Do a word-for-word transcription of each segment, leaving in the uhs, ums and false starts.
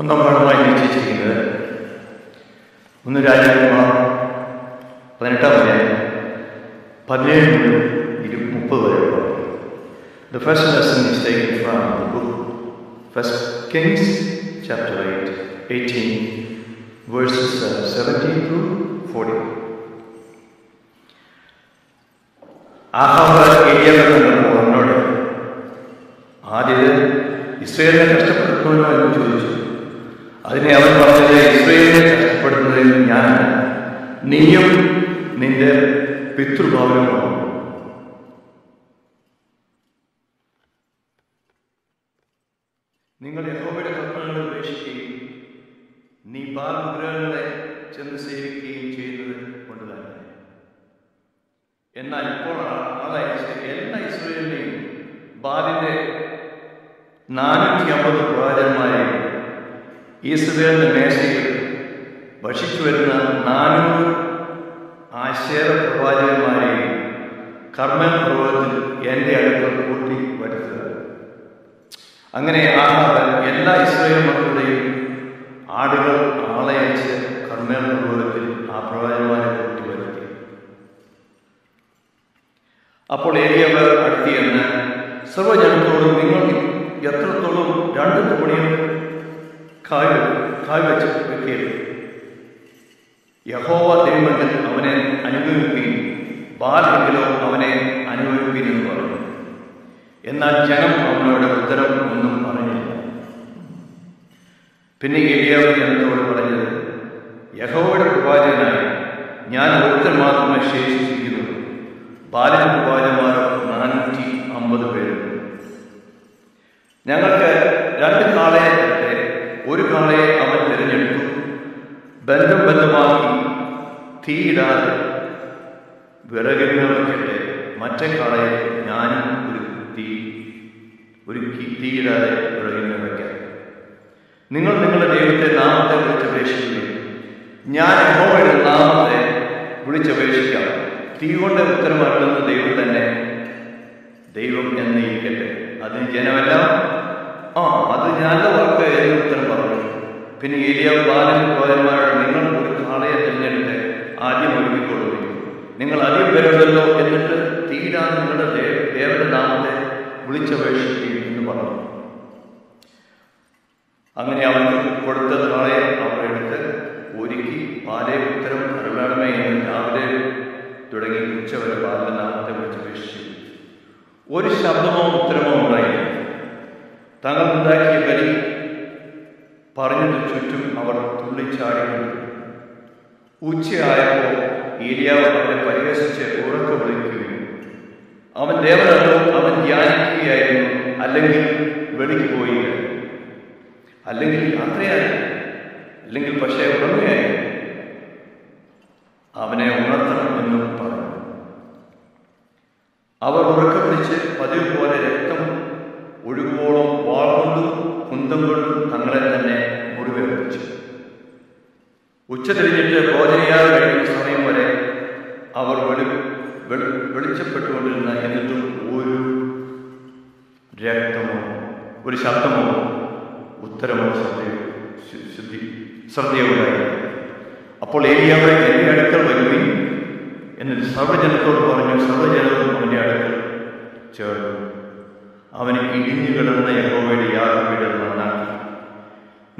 ഒന്നാം പാഠമായി നിശ്ചയിച്ചിരിക്കുന്നത് ഒന്ന് രാജാക്കന്മാർ പതിനെട്ടാം അധ്യായം പതിനേഴ് മുതൽ ഇരു മുപ്പത് വരെയുള്ള. The first lesson is taken from the book First Kings chapter eight, eighteen, verses seventeen through forty. Ahab ഏലിയാവിനോട് അവനോട് ആദ്യത് ഇസ്രായേലിനെ കഷ്ടപ്പെടുത്തുവാനോ എന്ന് ചോദിച്ചു. അതിനെ അവൻ പറഞ്ഞത്, ഇസ്രായേലിനെ കഷ്ടപ്പെടുത്തുന്നതിൽ ഞാൻ നീയും നിന്റെ പിതൃഭവനവുമാണ്. നിങ്ങൾ യഹോവയുടെ കൽപ്പനകളെ ഉപേക്ഷിക്കുകയും നീ ബാൽ വിഗ്രഹങ്ങളെ ചെന്ന് സേവിക്കുകയും ചെയ്യുന്നത് കൊണ്ട് തന്നെ. എന്നാൽ ഇപ്പോൾ അതായത് എല്ലാ ഇസ്രായേലിനെയും ബാലിന്റെ നാനൂറ്റി അമ്പത് പ്രവാചകന്മാരെയും ഈശ്വരന്റെ മേശയിൽ ഭക്ഷിച്ചു വരുന്ന നാനൂറ് ആശേര പ്രവാചകന്മാരെയും കർമ്മൻ പർവ്വതത്തിൽ എൻ്റെ അടുത്ത് കൂട്ടി വരുത്തുക. അങ്ങനെ ആഹാബ് എല്ലാ ഇസ്രായേൽ മക്കളുടെയും ആടുകൾ ആളയച്ച് കർമ്മൻ പർവ്വതത്തിൽ ആ പ്രവാചകന്മാരെ കൂട്ടി വരുത്തി. അപ്പോൾ ഏലിയാവ് അടുത്തിയെന്ന് സർവ്വജനത്തോടും, നിങ്ങൾ എത്രത്തോളം രണ്ട് തോണിയും കായ് കായ് വെച്ച് വെക്കുകയും യഹോവ ദൈവത്തിൽ അവനെ അനുഭവിക്കുകയും ബാലെങ്കിലോ അവനെ അനുഭവിക്കുകയും എന്ന് പറഞ്ഞു. എന്നാൽ ജനം അവനോട് ഉത്തരം ഒന്നും പറഞ്ഞില്ല. പിന്നെ ഏലിയാവ് ജനത്തോട് പറഞ്ഞത്, യഹോവയുടെ പ്രവാചകനായി ഞാൻ ഒരുത്തൻ മാത്രമേ ശേഷിച്ചിരിക്കുന്നുള്ളൂ. ബാലൻ പ്രവാചകന്മാർ നാനൂറ്റി അമ്പത് പേരുണ്ട്. ഞങ്ങൾക്ക് രണ്ട് കാളയെ, ഒരു കാളയെ അവൻ തിരഞ്ഞെടുത്തു, ബന്ധം ബന്ധമാക്കി തീയിടാതെ വിറകിനൊക്കെ. മറ്റേ കാളയെ ഞാനും ഒരു തീ ഒരുക്കി തീയിടാതെ വിറകിന് വയ്ക്കാം. നിങ്ങൾ നിങ്ങളുടെ ദൈവത്തെ നാമത്തെ വിളിച്ചപേക്ഷിക്കുകയും ഞാൻ യഹോവയുടെ നാമത്തെ വിളിച്ചപേക്ഷിക്കാം. തീ കൊണ്ട് ഉത്തരമറിയുന്ന ദൈവം തന്നെ ദൈവം എന്നിരിക്കട്ടെ. അതിന് ജനമെല്ലാം ആ അത് ഞാൻ്റെ വാക്ക് എന്ന് ഉത്തരം പറഞ്ഞു. പിന്നെ ഏലിയാവ് ബാലൻ പോയന്മാരുടെ, നിങ്ങൾ ഒരു കാളയെ തിരഞ്ഞെടുത്ത് ആദ്യം ഒരുക്കിക്കൊള്ളുകയും നിങ്ങൾ ആദ്യം വരുമല്ലോ, എന്നിട്ട് തീരാ നിങ്ങളുടെ ദേവന്റെ നാമത്തെ വിളിച്ചപേക്ഷിക്കുകയും എന്ന് പറഞ്ഞു. അങ്ങനെ അവർക്ക് കൊടുത്ത കാളയെ അവർ എടുത്ത് ഒരുക്കി ബാലെ ഉത്തരം അരുളണമേ എന്ന് രാവിലെ തുടങ്ങി ഉച്ചവരെ ബാലന്റെ നാമത്തെ വിളിച്ചപേക്ഷിച്ചു. ഒരു ശബ്ദമോ ഉത്തരമോ ഉണ്ടായില്ല. തങ്ങളുണ്ടാക്കിയ ബലി പറഞ്ഞതിനു ചുറ്റും അവർ തുള്ളിച്ചാടിക്കുന്നു. ഉച്ചയായപ്പോൾ ഏലിയാവ് അവനെ പരിഹസിച്ച് ഉറക്കെ വിളിക്കുകയും അവൻ ദേവനല്ലോ അവൻ ധ്യാനിക്കുകയായിരുന്നു, അല്ലെങ്കിൽ വെളിക്ക് പോയി, അല്ലെങ്കിൽ യാത്രയായി, അല്ലെങ്കിൽ പക്ഷേ ഉറങ്ങുകയായി. അവനെ ഉണർത്തണമെന്നും പറഞ്ഞു. അവർ ഉറക്കം പിടിച്ച് പതിവ് പോലെ രക്തം ഒഴുകുവോളം വാൾ കൊണ്ടും കുന്തം കൊണ്ടും തങ്ങളെ തന്നെ മുറിവേൽപ്പിച്ചു. ഉച്ച തിരിഞ്ഞിട്ട് ഭോജനയാൽ കഴിക്കുന്ന സമയം വരെ അവർ വെളിച്ചപ്പെട്ടുകൊണ്ടിരുന്ന, എന്നിട്ടും ഒരു രക്തമോ ഒരു ശബ്ദമോ ഉത്തരമോ ശ്രദ്ധ ശ്രദ്ധയുണ്ടായി. അപ്പോൾ ഏലിയാവ് എന്റെ അടുക്കൽ വരുകയും എന്നിട്ട് സർവ്വജനത്തോട് പറഞ്ഞു. സർവ്വജനവും അവന്റെ അടുക്കൽ ചേർന്നു അവന് ഇടിഞ്ഞു കിടന്ന യഹോവയുടെ യാഗപീഠം നന്നാക്കി.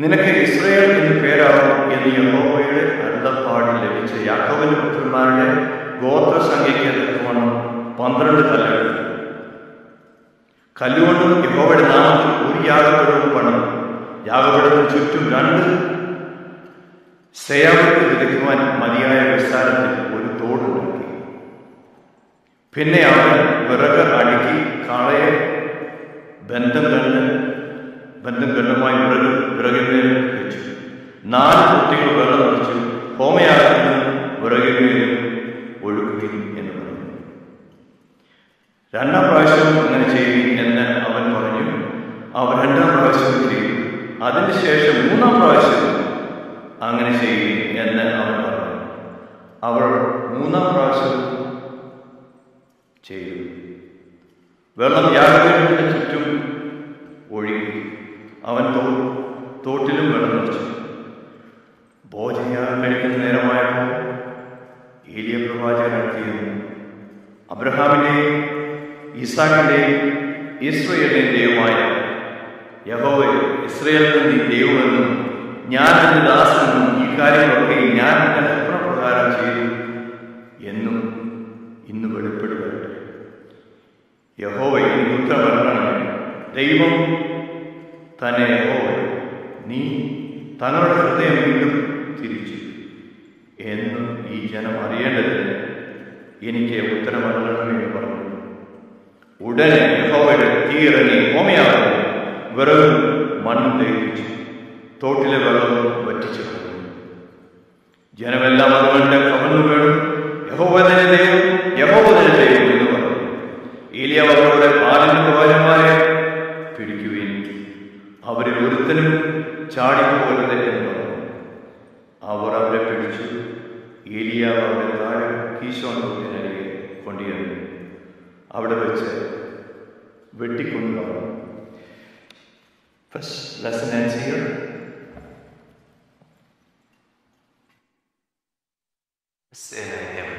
നിനക്ക് ഇസ്രായേൽ എന്ന് പേരാകും എന്ന് യഹോവയുടെ അരുളപ്പാട് ലഭിച്ച യാക്കോബിന്റെ പുത്രന്മാരുടെ ഗോത്രസംഖ്യയ്ക്ക് തക്കവണ്ണം പന്ത്രണ്ട് കല്ലെടുത്തു. കല്ലുകൊണ്ടും യഹോവയുടെ നാമത്തിൽ ഒരു യാഗപീഠവും പണം യാഗപീഠത്തിന് ചുറ്റും രണ്ട് സേവനത്തിൽ വിതയ്ക്കുവാൻ മതിയായ വിസ്താരത്തിൽ ഒരു തോടുണ്ടാക്കി. പിന്നെ അവൻ വിറക് അടുക്കി കാളയെ ബന്ധം കണ്ണ് ബന്ധം കണ്ണുമായി വിറക് വിറകിന്മേൽ വെച്ചു. നാല് കുട്ടികൾ വിറക് നിറച്ചു ഹോമയാകുന്ന വിറകിന്മേൽ ഒഴുകുകയും എന്ന് പറഞ്ഞു. രണ്ടാം പ്രാവശ്യം അങ്ങനെ ചെയ്യുകയും എന്ന് അവൻ പറഞ്ഞു. അവർ രണ്ടാം പ്രാവശ്യം ചെയ്യും. അതിനുശേഷം മൂന്നാം പ്രാവശ്യം അങ്ങനെ ചെയ്യുകയും എന്ന് അവൻ പറഞ്ഞു. അവർ മൂന്നാം പ്രാവശ്യം ചെയ്തു. വെള്ളം യാഗപീഠത്തിന് ചുറ്റും ഒഴുകി. അവൻ തോട്ടിലും വെള്ളം നിറച്ചു. ഭോജനം കഴിക്കുന്ന നേരമായപ്പോൾ ഏലിയ പ്രവാചകൻ എത്തിയിരുന്നു. അബ്രഹാമിൻ്റെയും ഈസാക്കിൻ്റെയും ഇസ്രയേലിൻ്റെയും ദൈവമായ യഹോവേ, ഇസ്രയേൽ നിന്റെ ദൈവമെന്നും ഞാൻ നിന്റെ ദാസനെന്നും ഈ കാര്യങ്ങളൊക്കെ ഞാൻ നിന്റെ സ്വപ്നപ്രകാരം ചെയ്തു എന്നും ഇന്ന് വെളിപ്പെടുവരട്ടെ. യഹോവയ്ക്ക് ഉത്തരവരണമേ, ദൈവം തന്നെ യഹോവ, നീ തങ്ങളുടെ ഹൃദയം വീണ്ടും തിരിച്ചു എന്ന് ഈ ജനം അറിയേണ്ടതിന് എനിക്ക് ഉത്തരമരണമേ പറഞ്ഞു. ഉടനെ യഹോവയുടെ തീയിറങ്ങി ഹോമയാഗം വെറും മണ്ണും തേച്ചു തോട്ടിലെ വെള്ളം വറ്റിച്ചു കളഞ്ഞു. ജനമെല്ലാം അതുകൊണ്ട് കമന്നു വീണു യഹോവ തന്നെ ദൈവം, യഹോവ തന്നെ ദൈവം എന്ന് പറഞ്ഞു. ഏലിയ അവരുടെ പാലിന് പ്രവാചകന്മാരെ പിടിക്കുകയും അവരിൽ ഒരുത്തനും ചാടിപ്പോകരുത് എന്ന് പറഞ്ഞു. അവർ അവരെ പിടിച്ചു ഏലിയ അവരുടെ താഴെ കീശോൻ തോട്ടിനരികെ കൊണ്ടുവന്നു അവിടെ വെച്ച് വെട്ടിക്കൊണ്ടു. First lesson ends here. Sing a hymn.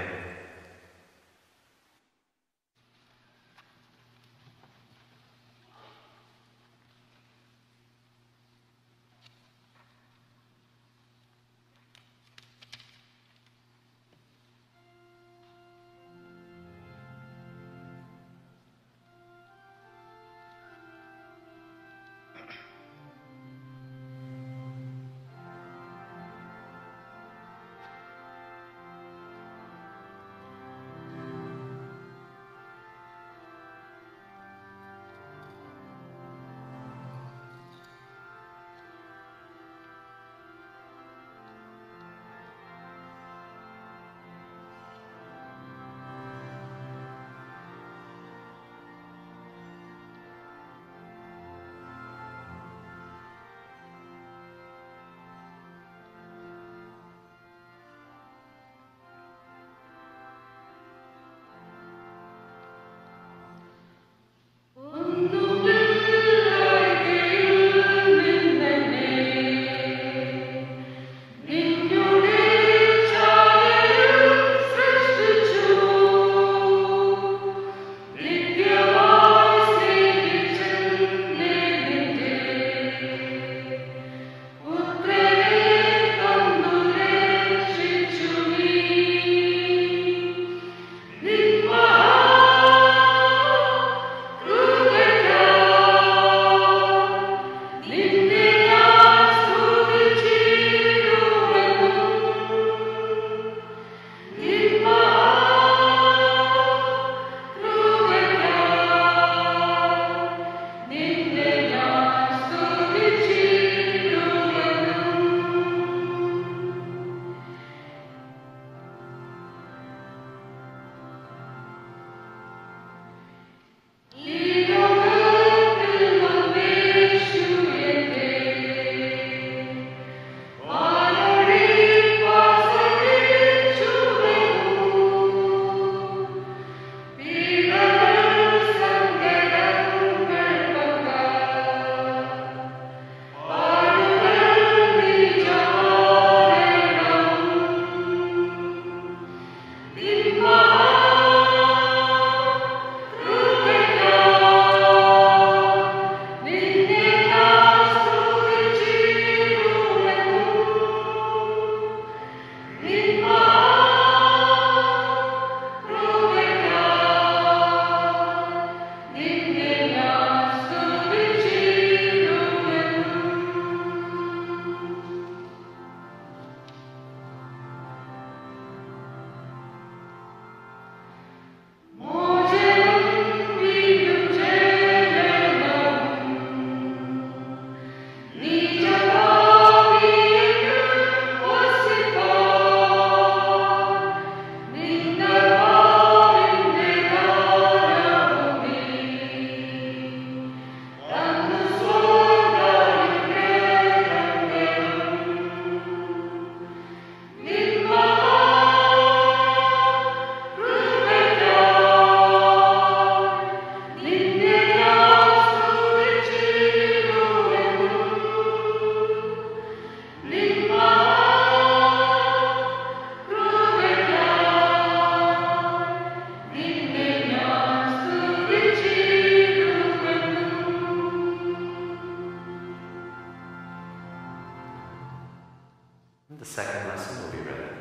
lesson will be read.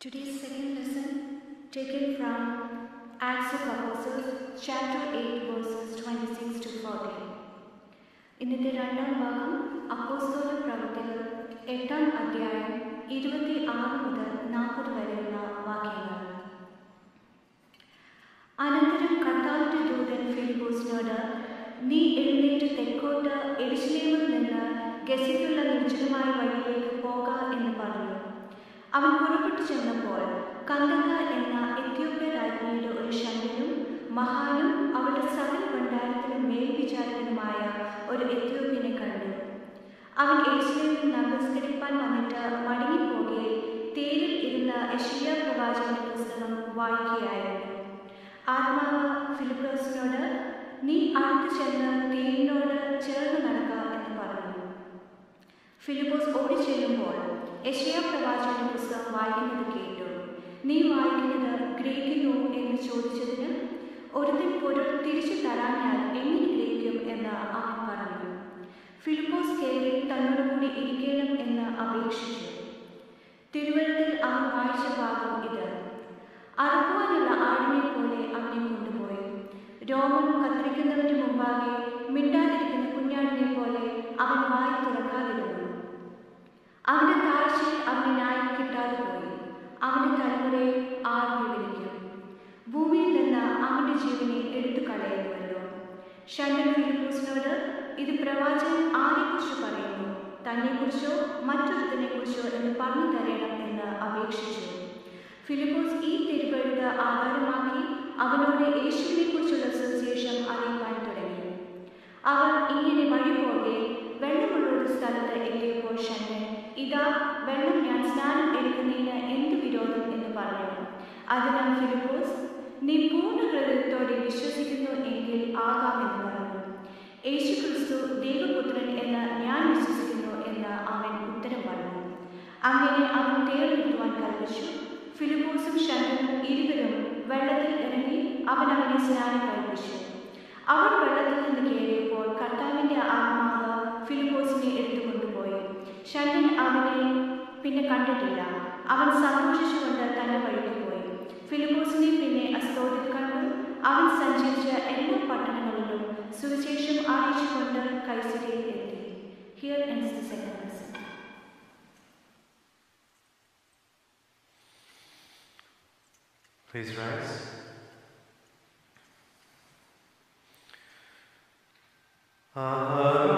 Today's second lesson, taken from Acts of Apostles, chapter eight, verses twenty-six to forty. ഇന്നത്തെ രണ്ടാം ഭാഗം അപ്പോസ്തല പ്രവൃത്തികൾ എട്ടാം അധ്യായം ഇരുപത്തി ആറ് മുതൽ നാൽപ്പത് വരെയുള്ള വാക്യങ്ങൾ. അനന്തരം കർത്താവിന്റെ ദൂതൻ ഫിലിപ്പോസിനോട്, നീ എഴുന്നേറ്റ് തെക്കോട്ട് എരിശിലേമിൽ നിന്ന് ഗസയ്ക്കുള്ള നിർജ്ജനമായ വഴിയിലേക്ക് പോകാം എന്ന് പറഞ്ഞു. അവൻ പുറപ്പെട്ടു ചെന്നപ്പോൾ കന്ദക എന്ന എത്യോപ്യ രാജ്ഞിയുടെ ഒരു ഷണ്ഡനും മഹാനും അവളുടെ സകല ഭണ്ഡാരത്തിനും മേൽവിചാരകനുമായ ഒരു എത്യോപ്യനെ കണ്ടു. അവൻ യെരൂശലേമിൽ നമസ്കരിപ്പാൻ വന്നിട്ട് മടങ്ങിപ്പോകെ തേരിൽ ഇരുന്ന് യെശയ്യാ പ്രവാചകന്റെ പുസ്തകം വായിക്കുകയായിരുന്നു. ആത്മാവ് ഫിലിപ്പോസിനോട്, നീ അടുത്ത് ചെന്ന് തേരിനോട് ചേർന്ന് നടക്കുക എന്ന് പറഞ്ഞു. ഫിലിപ്പോസ് ഓടി ചെല്ലുമ്പോൾ യെശയ്യാ പ്രവാചകന്റെ പുസ്തകം വായിക്കുന്നത് കേട്ടു. നീ വായിക്കുന്നത് ഗ്രേക്കുന്നു എന്ന് ചോദിച്ചതിന്, ഒരുതിൽ പൊരുൾ തിരിച്ചു തരാഞ്ഞാൽ എങ്ങനെ ഗ്രഹിക്കും എന്ന് അവൻ പറഞ്ഞു. ഫിലിപ്പോസ് കയറി തന്നോടുകൂടി ഇരിക്കണം എന്ന് അപേക്ഷിച്ചു. തിരുവഴുത്തിൽ അവൻ വായിച്ച ഭാഗം ഇത്. അറുക്കുവാനുള്ള ആടിനെ പോലെ അവനെ കൊണ്ടുപോയി. രോമം കത്തിരിക്കുന്നവന് മുമ്പാകെ മിണ്ടാതിരിക്കുന്ന കുഞ്ഞാടിനെ പോലെ അവൻ വായി തുറക്കാതിരുന്നു. അവന്റെ താഴ്ചയിൽ അവന് ന്യായം കിട്ടാതെ പോയി. അവന്റെ തലമുറയെ ആർ വിവരിക്കും? ഭൂമിയിൽ നിന്ന് അവന്റെ ജീവനെ എടുത്തു കളയുമല്ലോ. ഷണ്ടൻ ഫിലിപ്പോസിനോട്, ഇത് പ്രവാചകൻ ആരെക്കുറിച്ച് പറയുന്നു? തന്നെക്കുറിച്ചോ മറ്റൊരുത്തിനെ കുറിച്ചോ എന്ന് പറഞ്ഞു തരണം എന്ന് അപേക്ഷിച്ചു. ഫിലിപ്പോസ് ഈ തിരുവഴുത്ത് ആധാരമാക്കി അവനോട് യേശുവിനെ കുറിച്ചുള്ള സുവിശേഷം അറിയുവാൻ തുടങ്ങി. അവർ ഇങ്ങനെ വഴി പോകെ വെള്ളമുള്ള ഒരു സ്ഥലത്ത് എത്തിയപ്പോൾ ഷണ്ടൻ, ഇതാ വെള്ളം, ഞാൻ സ്നാനം എടുക്കുന്നതിന് എന്ത് വിരോധം എന്ന് പറഞ്ഞു. അതിനാൽ ഫിലിപ്പോസ്, നീ പൂർണ്ണ ഹൃദയത്തോടെ വിശ്വസിക്കുന്നു എങ്കിൽ ആകാമെന്ന് പറഞ്ഞു. യേശു ക്രിസ്തു ദൈവപുത്രൻ എന്ന് ഞാൻ വിശ്വസിക്കുന്നു എന്ന് അവൻ ഉത്തരം പറഞ്ഞു. അങ്ങനെ അവൻ തേർന്നിരുവാൻ കൽപ്പിച്ചു. ഫിലിപ്പോസും ഷണ്ഡനും ഇരുവരും വെള്ളത്തിൽ ഇറങ്ങി അവൻ അവനെ സ്നാനം കൽപ്പിച്ചു. അവൻ വെള്ളത്തിൽ നിന്ന് കയറിയപ്പോൾ കർത്താവിന്റെ ആത്മാവ് ഫിലിപ്പോസിനെ എടുത്തുകൊണ്ടുപോയി. ഷണ്ഡൻ അവനെ പിന്നെ കണ്ടിട്ടില്ല. അവൻ സന്തോഷിച്ചുകൊണ്ട് തന്നെ വഴിക്ക് പോയി. ഫിലിപ്പോസിനെ പിന്നെ അസ്തോദിൽ കണ്ടു. അവൻ സഞ്ചരിച്ച എല്ലാ പട്ടണങ്ങളിലും സുവിശേഷം അറിയിച്ചുകൊണ്ട് കൈസരിയയിൽ എത്തി. Here ends the second lesson. Please rise. Uh-huh.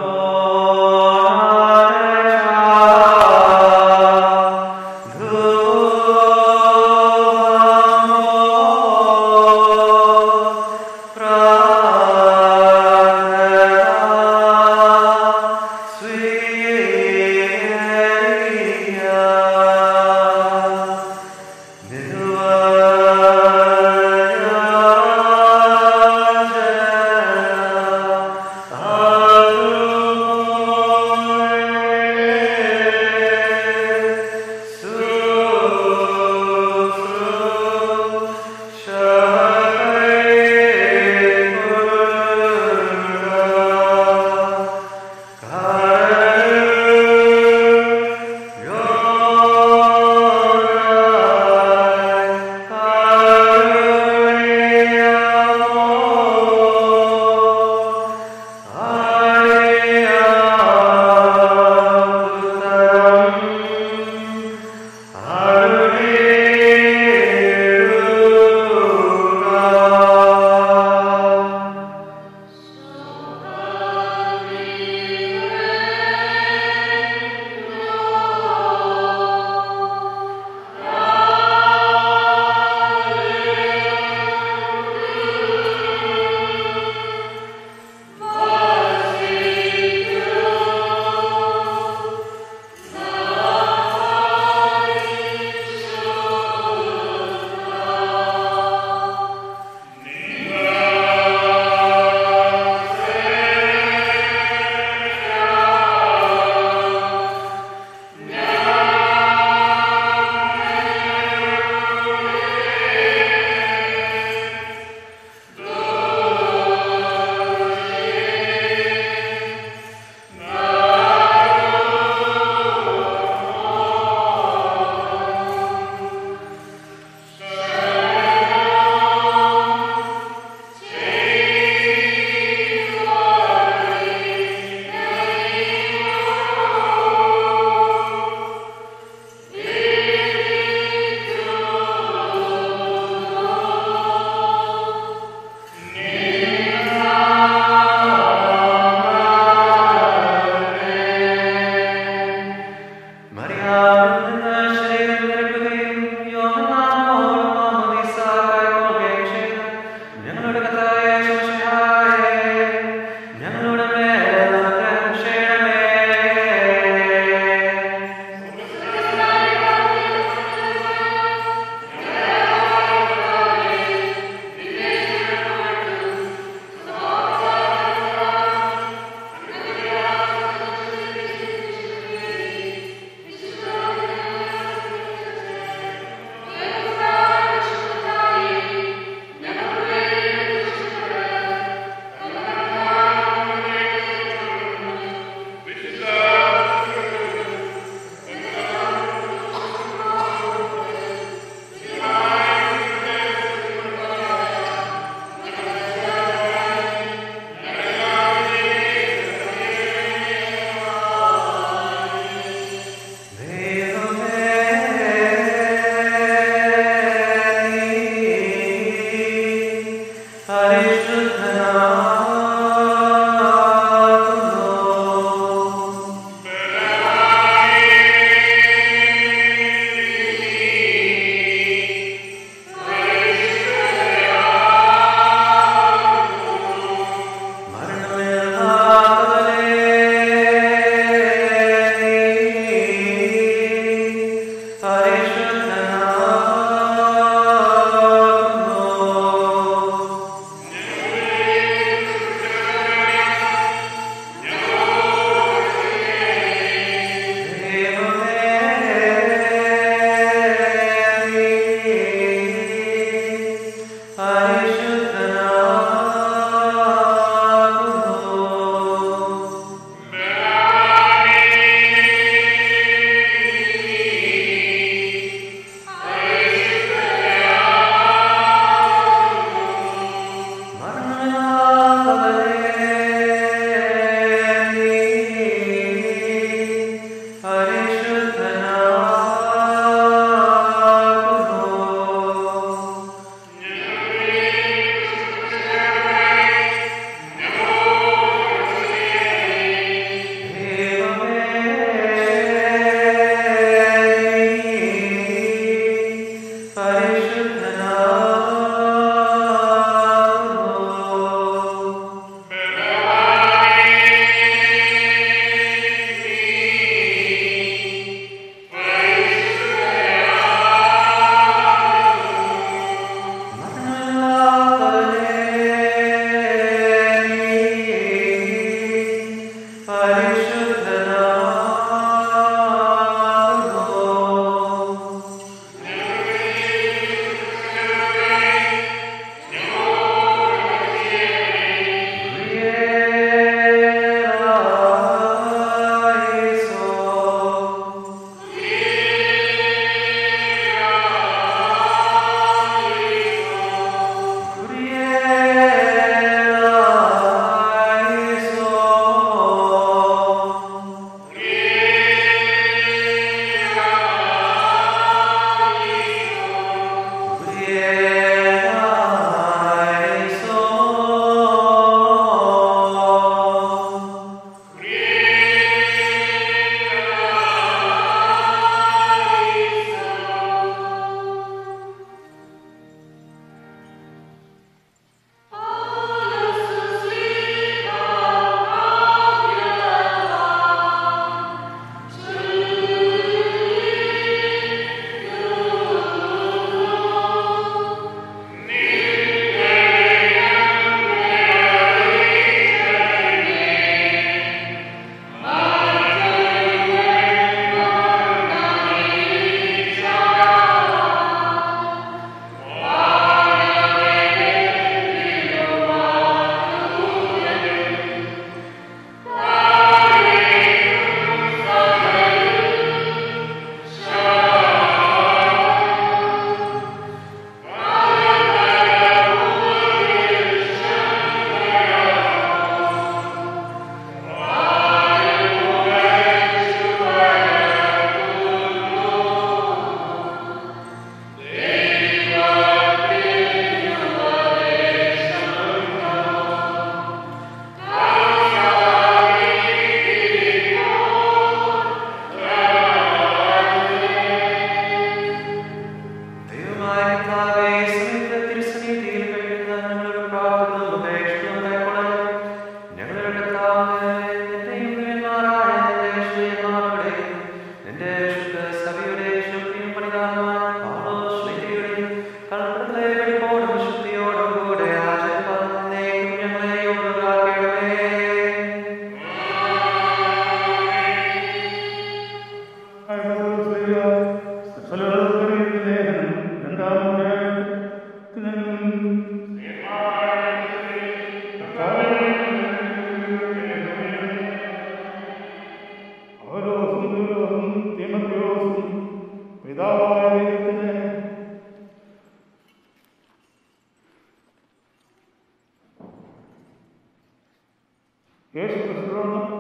യേശുക്രിസ്തുവിനും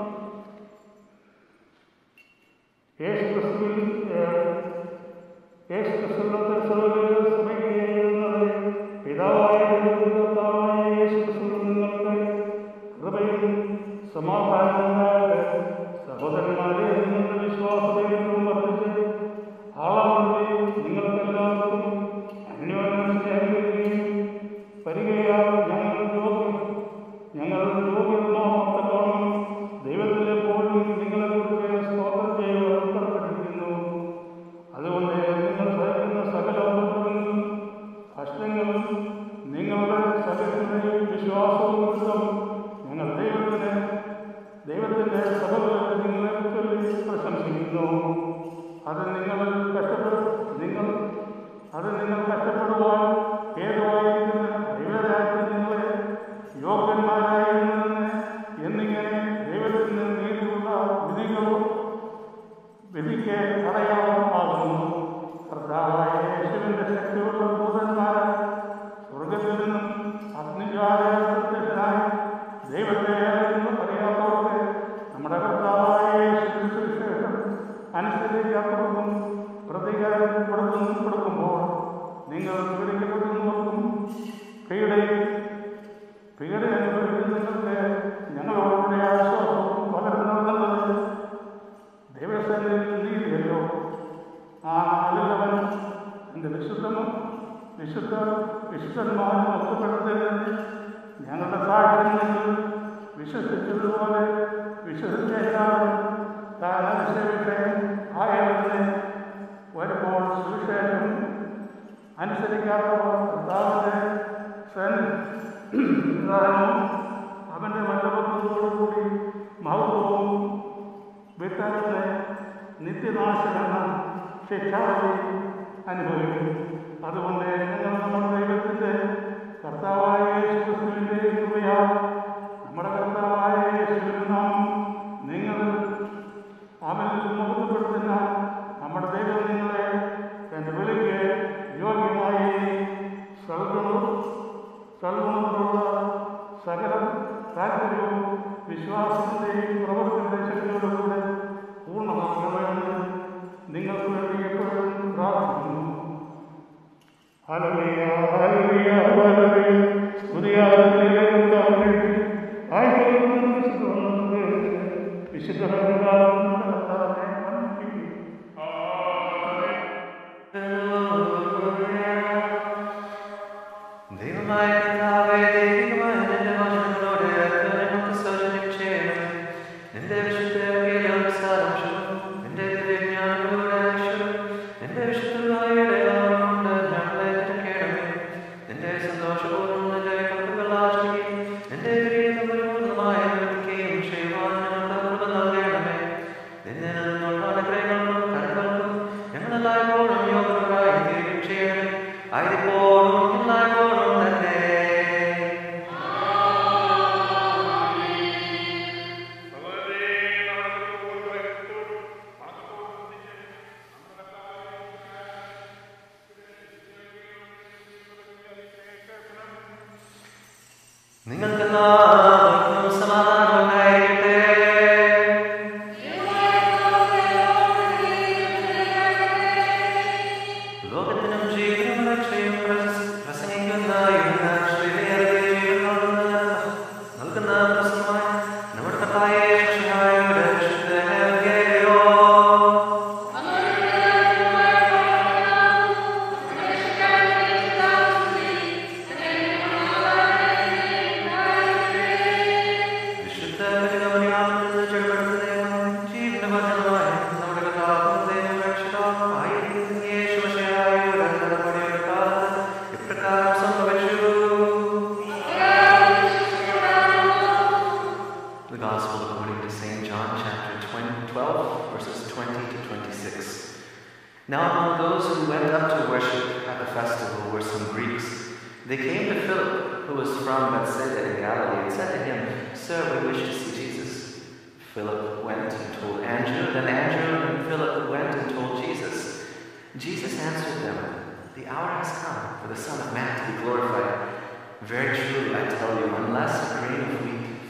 യേശുക്രിസ്തുവിൽ യേശുക്രിസ്തുവിനത്തെ സഹോദരൻ സമയത്ത് പിതാവായ ദൈവമായ യേശുക്രിസ്തുവിൽ നിങ്ങൾക്ക് കൃപയും സമാധാനവും ഉണ്ടാകട്ടെ. സഹോദരന്മാരെ, നിങ്ങളുടെ വിശ്വാസതയും വർദ്ധിച്ച് ആളാവുകയും നിങ്ങൾക്കെല്ലാവർക്കും അന്യോന്യം സ്നേഹിക്കുകയും പരിഗണിയാൽ ഞങ്ങൾ രോഗം ഞങ്ങൾ രോഗികളോ മക്കളും ദൈവത്തിലെ പോലും നിങ്ങളെ കുറിച്ച് സ്വാതന്ത്ര്യത്തെ ഉൾപ്പെടുത്തിയിരിക്കുന്നു. അതുകൊണ്ട് നിങ്ങൾ സഹിക്കുന്ന സകല ഉപദ്രവങ്ങളും കഷ്ടങ്ങളും നിങ്ങളുടെ സഹിക്കുന്നതിൽ വിശ്വാസവും കുറിച്ചും ഞങ്ങൾ ദൈവത്തിന് ദൈവത്തിൻ്റെ സഹോദരൻ നിങ്ങളെ കുറിച്ച് പ്രശംസിക്കുന്നു. അത് നിങ്ങൾ കഷ്ടപ്പെടും നിങ്ങൾ അത് നിങ്ങൾ കഷ്ടപ്പെടുവാൻ ഏതുവായിരുന്ന ദൈവരാജ്യത്തിൽ നിങ്ങളെ യോഗ്യന്മാരായിരുന്ന എന്നിങ്ങനെ ദൈവത്തിന് നേരിടുന്ന വിധികളും വിധിക്ക് അടയാളമാകുന്നു. കർത്താവായ യേശുവിൻ്റെ ശക്തിയുള്ള ദൂതന്മാരാൽ സ്വർഗത്തിൽ നിന്നും അഗ്നിജ്വാലയത്തിനായി ദൈവത്തെ അറിയുന്ന അറിയാത്തവർക്ക് നമ്മുടെ കർത്താവായ യേശുവിന് സുവിശേഷം അനുസരിക്കാത്തവർക്കും പ്രതികാരം കൊടുക്കുന്നു കൊടുക്കുമ്പോൾ നിങ്ങൾ പീഡിക്കപ്പെടുന്നവർക്കും പീഡയിൽ പീഡ അനുഭവിക്കുന്നവർക്ക് ഞങ്ങളുടെ ആശ്വാസവും വളരുന്നത് ദൈവസേനയിൽ നീതിയല്ലോ. ആ നാലുള്ളവൻ എൻ്റെ വിശുദ്ധനും വിശുദ്ധ വിശുദ്ധന്മാരും ഒത്തുപെടുത്തരുതെന്ന് ഞങ്ങളുടെ സാഹചര്യങ്ങൾ വിശ്വസിച്ചതുപോലെ വിശ്വസിച്ചേക്കാളും താൻ അനുസരിച്ച് ആയവരെ വരുമ്പോൾ സുവിശേഷം അനുസരിക്കാത്തവർ കർത്താവിൻ്റെ സന്നിധാനവും അവൻ്റെ മല്ലപത്തോടുകൂടി മഹത്വവും വിത്തനത്തെ നിത്യനാശമെന്ന ശിക്ഷാവധി അനുഭവിക്കും. അതുകൊണ്ട് ഞങ്ങൾ നമ്മുടെ ദൈവത്തിൻ്റെ കർത്താവായ യേശുവിൻ്റെ കൃപയാൽ നമ്മുടെ കർത്താവായ യേശുവിൻ്റെ നാം നിങ്ങൾ അവൻ മഹത്വപ്പെടുത്തുന്ന നമ്മുടെ ദൈവം നിങ്ങളെ തൻ്റെ വിളിക്ക് യോഗ്യമായി സൽഗുണ സൽഗുണത്തിലുള്ള സകല താല്പര്യവും വിശ്വാസത്തിൻ്റെയും പ്രവർത്തനത്തിൻ്റെ ശക്തിയോടുകൂടെ പൂർണ്ണമാകണമെന്ന് നിങ്ങൾക്ക് വേണ്ടി എപ്പോഴും പ്രാർത്ഥിക്കുന്നു. Hallelujah, hallelujah, hallelujah. സ്തുതിയായിരിക്കട്ടെ. ആയിരത്തി വിശുദ്ധ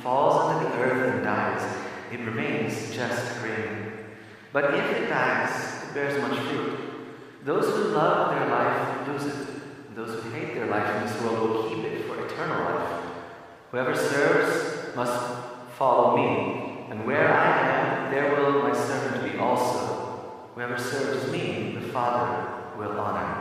falls onto the earth and dies, it remains just grain. But if it dies, it bears much fruit. Those who love their life lose it. Those who hate their life in this world will keep it for eternal life. Whoever serves must follow me, and where I am, there will my servant be also. Whoever serves me, the Father will honor.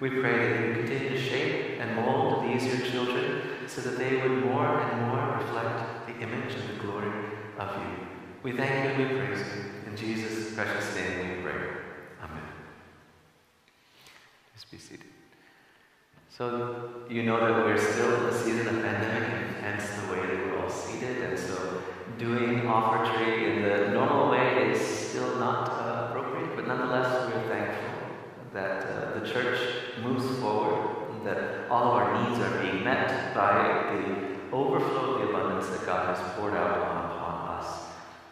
We pray that you continue to shape and mold these your children so that they would more and more reflect the image and the glory of you. We thank you and we praise you. In Jesus' precious name we pray. Amen. Please be seated. So you know that we're still in the season of pandemic, and hence the way that we're all seated. And so doing offertory in the normal way is still not uh, appropriate, but nonetheless we're thankful that uh, the church moves forward, and that all of our needs are being met by the overflow of the abundance that God has poured out upon us.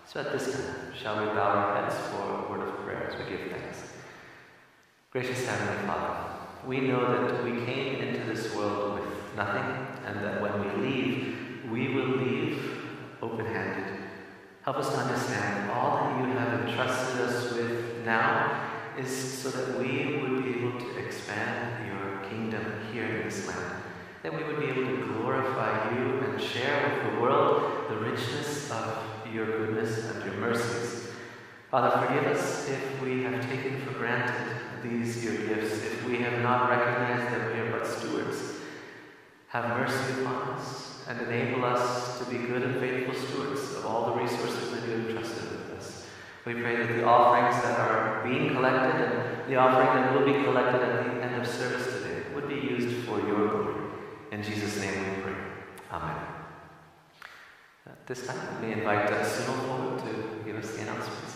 So at this time, shall we bow our heads for a word of prayer as we give thanks. Gracious Heavenly Father, we know that we came into this world with nothing, and that when we leave, we will leave open-handed. Help us to understand all that you have entrusted us with now is so that we would be able to expand your kingdom here in this land, that we would be able to glorify you and share with the world the richness of your goodness and your mercies. Father, forgive us if we have taken for granted these your gifts, if we have not recognized that we are but stewards. Have mercy upon us and enable us to be good and faithful stewards of all the resources that you have entrusted with us. We pray that the offerings that are being collected and the offering that will be collected at the end of service today would be used for your glory. In Jesus' name we pray. Amen. At this time, let me invite Sunil forward to give us the announcements.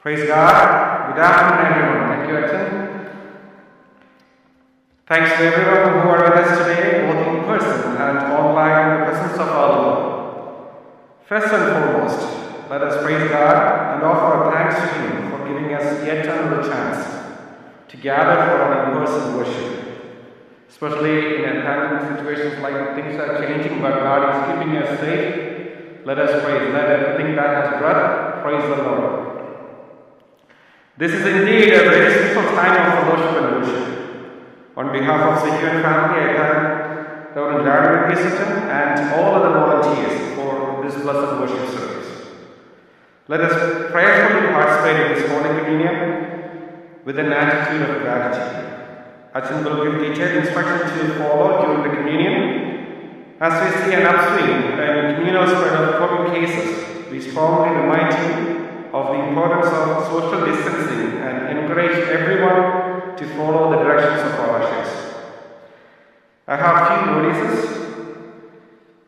Praise God. Good afternoon, everyone. Thank you, Achan. Thanks to everyone who are with us today, both in person and online, in the presence of our Lord. First and foremost, let us praise God and offer our thanks to Him for giving us yet another chance to gather for our in-person worship. Especially in a pandemic situation like things are changing, but God is keeping us safe. Let us praise. Let everything that has breath praise the Lord. This is indeed a very special time of fellowship and worship. On behalf of Sehion family, I thank Reverend Larry and all other volunteers for this blessed worship service. Let us prayerfully participate in this morning communion with an attitude of gratitude. Achan will give detailed instructions to follow during the communion. As we see an upswing in communal spread of COVID cases, we strongly remind you of the importance of social distancing and encourage everyone to follow the directions of our ushers. I have few notices.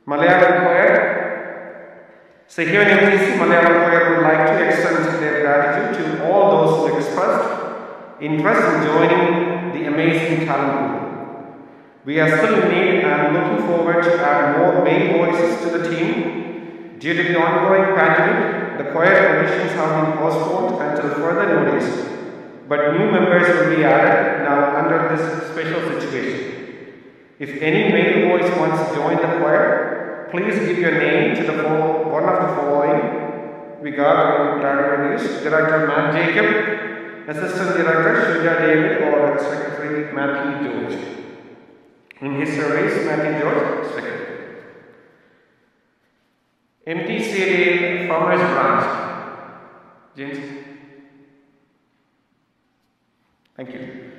Malayalam Choir. So here in M T C, Malayalam Choir would like to extend their gratitude to all those who expressed interest in joining the amazing talent group. We are still in need and looking forward to add more male voices to the team. Due to the ongoing pandemic, the choir auditions have been postponed until further notice, but new members will be added now under this special situation. If any male voice wants to join the choir, please give your name to the one of the following. We got Director Matt Jacob, Assistant Director Shuja David, or Secretary Matthew George. In his service, Matthew George, Secretary. M T C Farmers Branch. James. Thank you.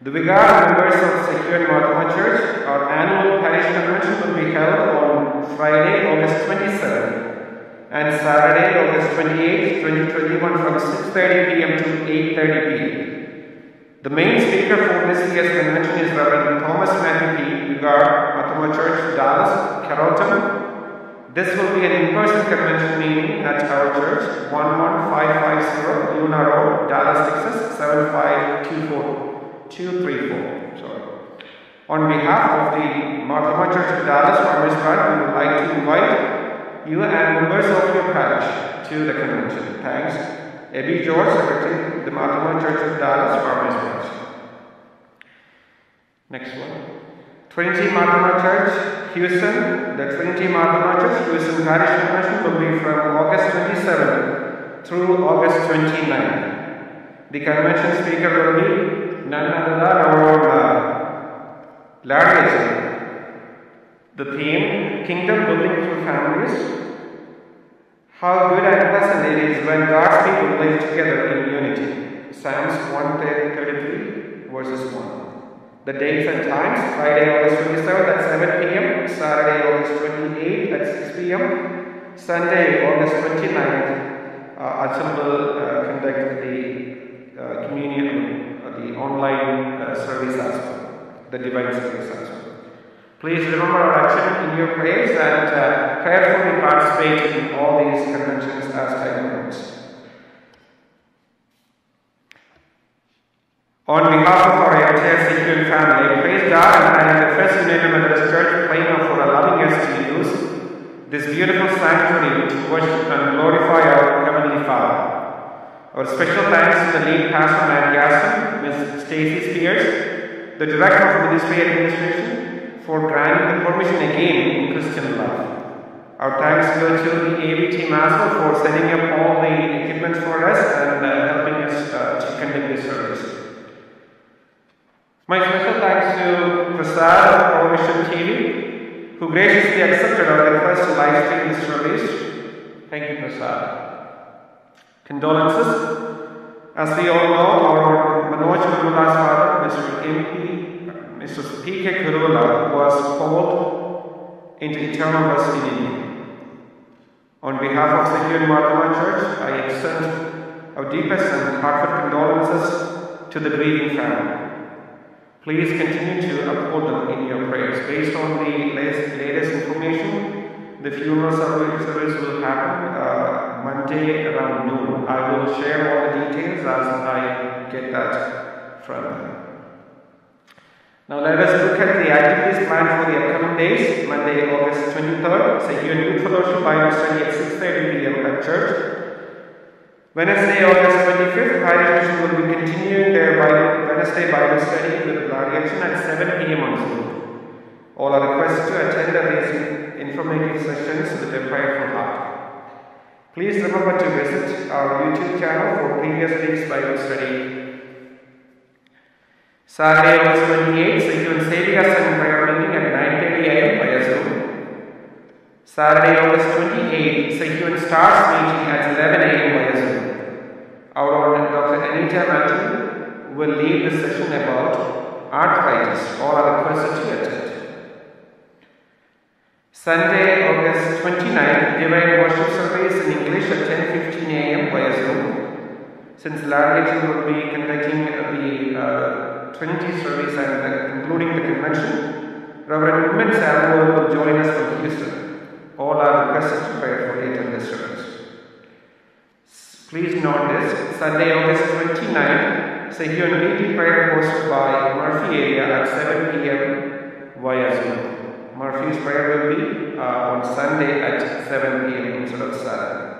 The Vicar members of Sehion Mar Thoma Church, our annual parish convention will be held on Friday, August twenty-seventh and Saturday, August twenty-eighth, twenty twenty-one from six thirty p m to eight thirty p m The main speaker for this year's convention is Reverend Thomas Matthew P. Vicar, Mar Thoma Church, Dallas, Carrollton. This will be an in-person convention meeting at our church, one one five five zero Luna Road, Dallas, Texas, seven five two four two three four. Sorry. On behalf of the Mar Thoma Church of Dallas Farmers Branch, we would like to invite you and members of your parish to the convention. Thanks. Abby George, Secretary of the Mar Thoma Church of Dallas Farmers Branch. Next one. Trinity Mar Thoma Church, Houston. The Trinity Mar Thoma Church, Houston Parish Convention will be from August twenty-seventh through August twenty-ninth. The convention speaker will be none other than our Larry. The theme, Kingdom Building Through Families. How good and pleasant it is when God's people live together in unity. Psalms one thirty-three, verses one. The dates and times, Friday, August twenty-seventh at seven p m, Saturday, August twenty-eighth at six p m, Sunday, August twenty-ninth, uh, Achambal uh, conducted the uh, communion, uh, the online uh, service as well, the divine service as well. Please remember our action in your prayers and uh, prayerfully participate in all these conventions as time goes. On behalf of our entire Sehion family, praise God and the First United Methodist Church Plano for allowing us to use this beautiful sanctuary to worship and glorify our Heavenly Father. Our special thanks to the lead pastor Matt Gasson, Miz Stacey Spears, the Director of Ministry Administration, for granting the permission again in Christian love. Our thanks go to the A V team as well for setting up all the equipment for us and uh, helping us uh, to conduct this service. My special thanks to Prasad of Provision T V, who graciously accepted our request to live stream this service. Thank you, Prasad. Condolences. As we all know, our Manoj Karula's father, Mister M P, Mister P K Karula, was called into eternal rest in India. On behalf of Sehion Mar Thoma Church, I extend our deepest and heartfelt condolences to the grieving family. Please continue to uphold them in your prayers. Based on the latest, latest information, the funeral service will happen uh, Monday around noon. I will share all the details as I get that from them. Now let us look at the activities planned for the upcoming days. Monday, August twenty-third, Sehion Youth Fellowship Bible Study at six thirty p m at church. Wednesday, August twenty-fifth, Higher Education will be continuing their Bible, Wednesday Bible study with Larry at seven p m on Zoom. All are requested to attend the informative sessions with a prayerful heart. Please remember to visit our YouTube channel for previous week's Bible study. Saturday, August twenty-eighth, Sehion Saviour's and prayer meeting at nine thirty a m via Zoom. Saturday, August twenty-eighth, Sehion Stars meeting at eleven a m via Zoom. Our Honourable Doctor Anita Martin will lead the session about arthritis. All are requested to attend. Sunday, August twenty-ninth, Divine Worship Service in English at ten fifteen a m via Zoom. Since Larry will be conducting the uh, Trinity service and uh, concluding the convention, Reverend Mitzel will join us from Houston. All are requested to prayerfully attend this service. Please note this, Sunday, August twenty-ninth, Sehion weekly prayer hosted by Murphy area at seven p m via Zoom. Murphy's prayer will be uh, on Sunday at seven p m instead of Saturday.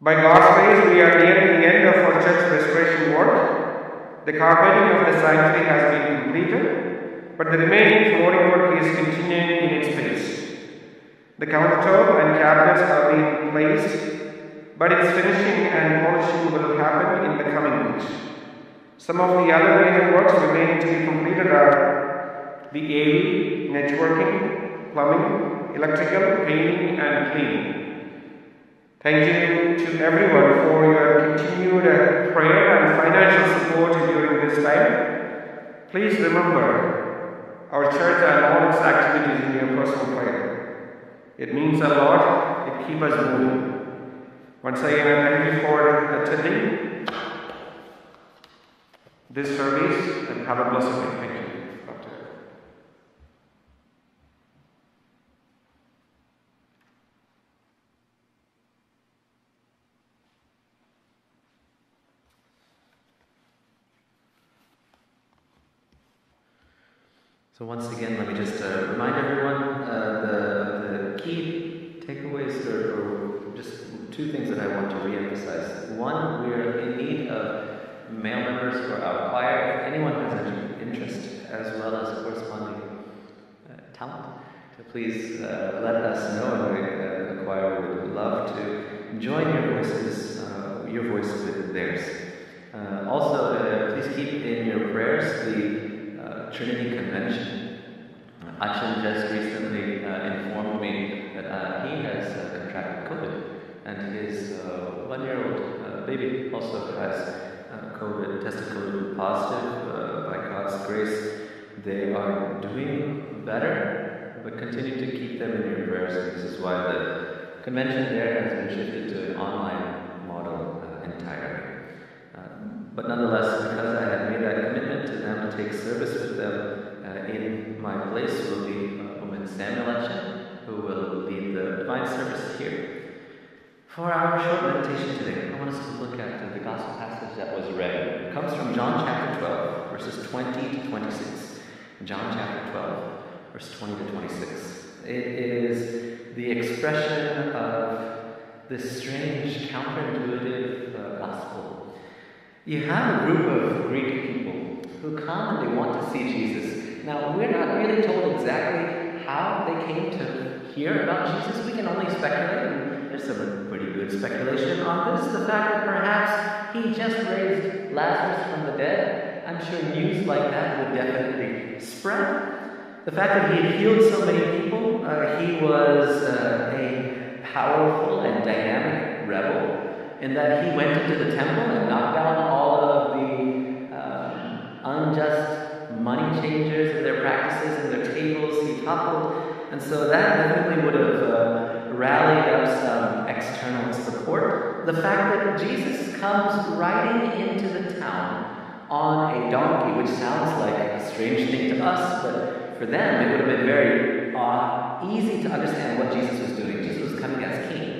By God's grace, we are nearing the end of our church restoration work. The carpeting of the sanctuary has been completed, but the remaining flooring work is continuing in its pace. The countertop and cabinets are being placed, but its finishing and polishing will happen in the coming weeks. Some of the other major works remaining to be completed are the A V, networking, plumbing, electrical, painting, and cleaning. Thank you to everyone for your continued prayer and financial support during this time. Please remember our church and all its activities in your personal prayer. It means a lot. It keeps us moving. Once again, I thank you for attending this service and have a blessed day. Thank you. So once again, let me just uh, remind everyone uh, the. Key takeaways or, or just two things that I want to re-emphasize. One, we are in need of male members for our choir. If anyone has an interest as well as corresponding uh, talent, so please uh, let us know, and we, uh, choir would love to join your voices, uh, your voices with theirs. Uh, also, uh, please keep in your prayers the uh, Trinity Convention. Uh, Achan just recently uh, informed me that uh, he has uh, contracted COVID, and his uh, one-year-old uh, baby also has uh, COVID, tested COVID positive. Uh, by God's grace, they are doing better, but continue to keep them in your prayers. And this is why the convention there has been shifted to an online model uh, entirely. But nonetheless, because I had made that commitment to them to take service with them, uh, in my place will be uh, woman Samuel Chen, who will lead the divine service here. For our short meditation today, I want us to look at the, the gospel passage that was read. It comes from John chapter twelve, verses twenty to twenty-six. John chapter twelve, verse twenty to twenty-six. It is the expression of this strange, counterintuitive uh, gospel. You have a group of Greek people who come and they want to see Jesus. Now, we're not really told exactly how they came to hear about Jesus. We can only speculate, and there's some pretty good speculation on this. The fact that perhaps he just raised Lazarus from the dead. I'm sure news like that would definitely spread. The fact that he had healed so many people, uh, he was uh, a powerful and dynamic rebel. In that he went into the temple and knocked down all of the uh, unjust money changers and their practices and their tables, he toppled. And so that definitely would have uh, rallied up some external support. The fact that Jesus comes riding into the town on a donkey, which sounds like a strange thing to us, but for them it would have been very uh, easy to understand what Jesus was doing. Jesus was coming as king.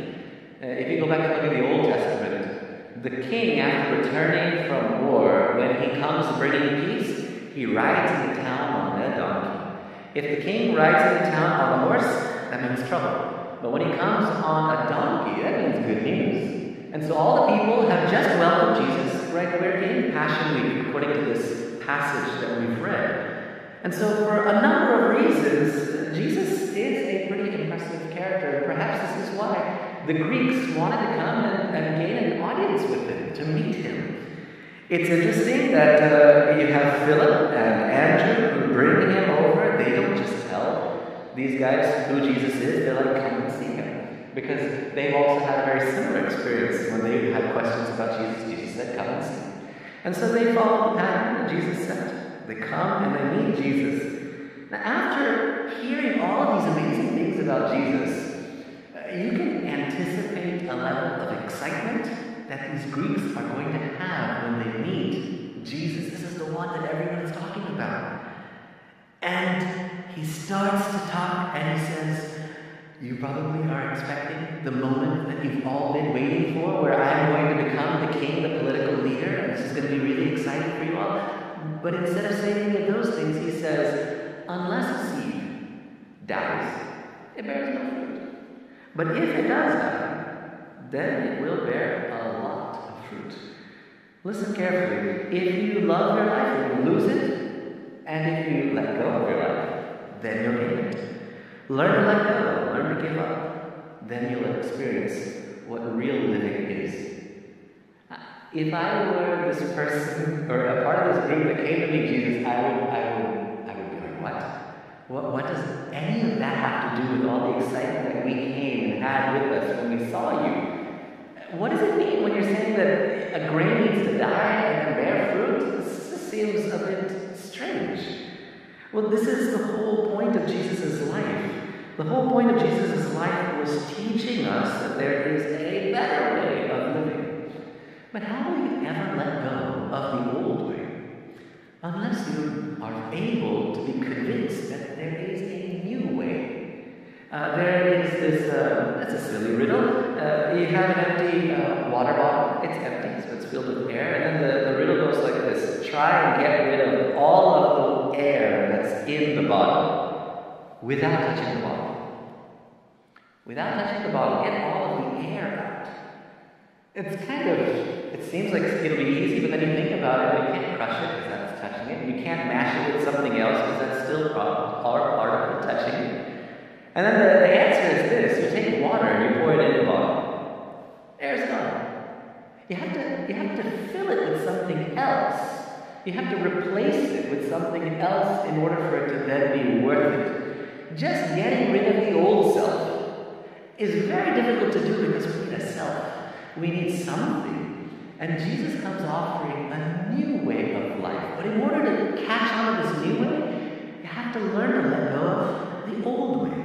If you go back and look at the Old Testament, the king, after returning from war, when he comes bringing peace, he rides into town on a donkey. If the king rides into town on a horse, that means trouble. But when he comes on a donkey, that means good news. And so all the people have just welcomed Jesus right where in Passion Week, according to this passage that we've read. And so for a number of reasons, Jesus is a pretty impressive character. Perhaps this is why the Greeks wanted to come and, and gain an audience with him, to meet him. It's interesting that uh, you have Philip and Andrew who bring him over. They don't just tell these guys who Jesus is. They're like, come and see him. Because they've also had a very similar experience when they had questions about Jesus. Jesus said, come and see him. And so they follow the pattern that Jesus said. They come and they meet Jesus. Now, after hearing all these amazing things about Jesus, you can anticipate a level of excitement that these Greeks are going to have when they meet Jesus. This is the one that everyone is talking about. And he starts to talk and he says, you probably are expecting the moment that you've all been waiting for, where I'm going to become the king, the political leader, and this is going to be really exciting for you all. But instead of saying any of those things, he says, unless a seed dies, it bears no fruit. But if it does die, then it will bear a lot of fruit. Listen carefully. If you love your life, you will lose it. And if you let go of your life, then you'll gain it. Learn to let go. Learn to give up. Then you'll experience what real living is. If I were this person, or a part of this group that came to meet Jesus, I would, I would, I would be like, what? What, what does any of that have to do with all the excitement that we came and had with us when we saw you? What does it mean when you're saying that a grain needs to die and bear fruit? This seems a bit strange. Well, this is the whole point of Jesus' life. The whole point of Jesus' life was teaching us that there is a better way of living. But how will you ever let go of the old way? Unless you are able to be convinced that there is a new way. Uh, there is this, uh, that's a silly riddle. Uh, you have an empty uh, water bottle. It's empty, so it's filled with air. And then the, the riddle goes like this. Try and get rid of all of the air that's in the bottle without touching the bottle. Without touching the bottle, get all of the air out. It's kind of, it seems like it'll be easy, but then you think about it, you can't crush it. It. You can't mash it with something else because that's still part, part, part of touching it. And then the, the answer is this. You take water and you void in the bottom. Air's gone. You have to, you have to fill it with something else. You have to replace it with something else in order for it to then be worth it. Just getting rid of the old self is very difficult to do because we need a self. We need something. And Jesus comes offering a new way of life. But in order to catch on to this new way, you have to learn to let go of the old way.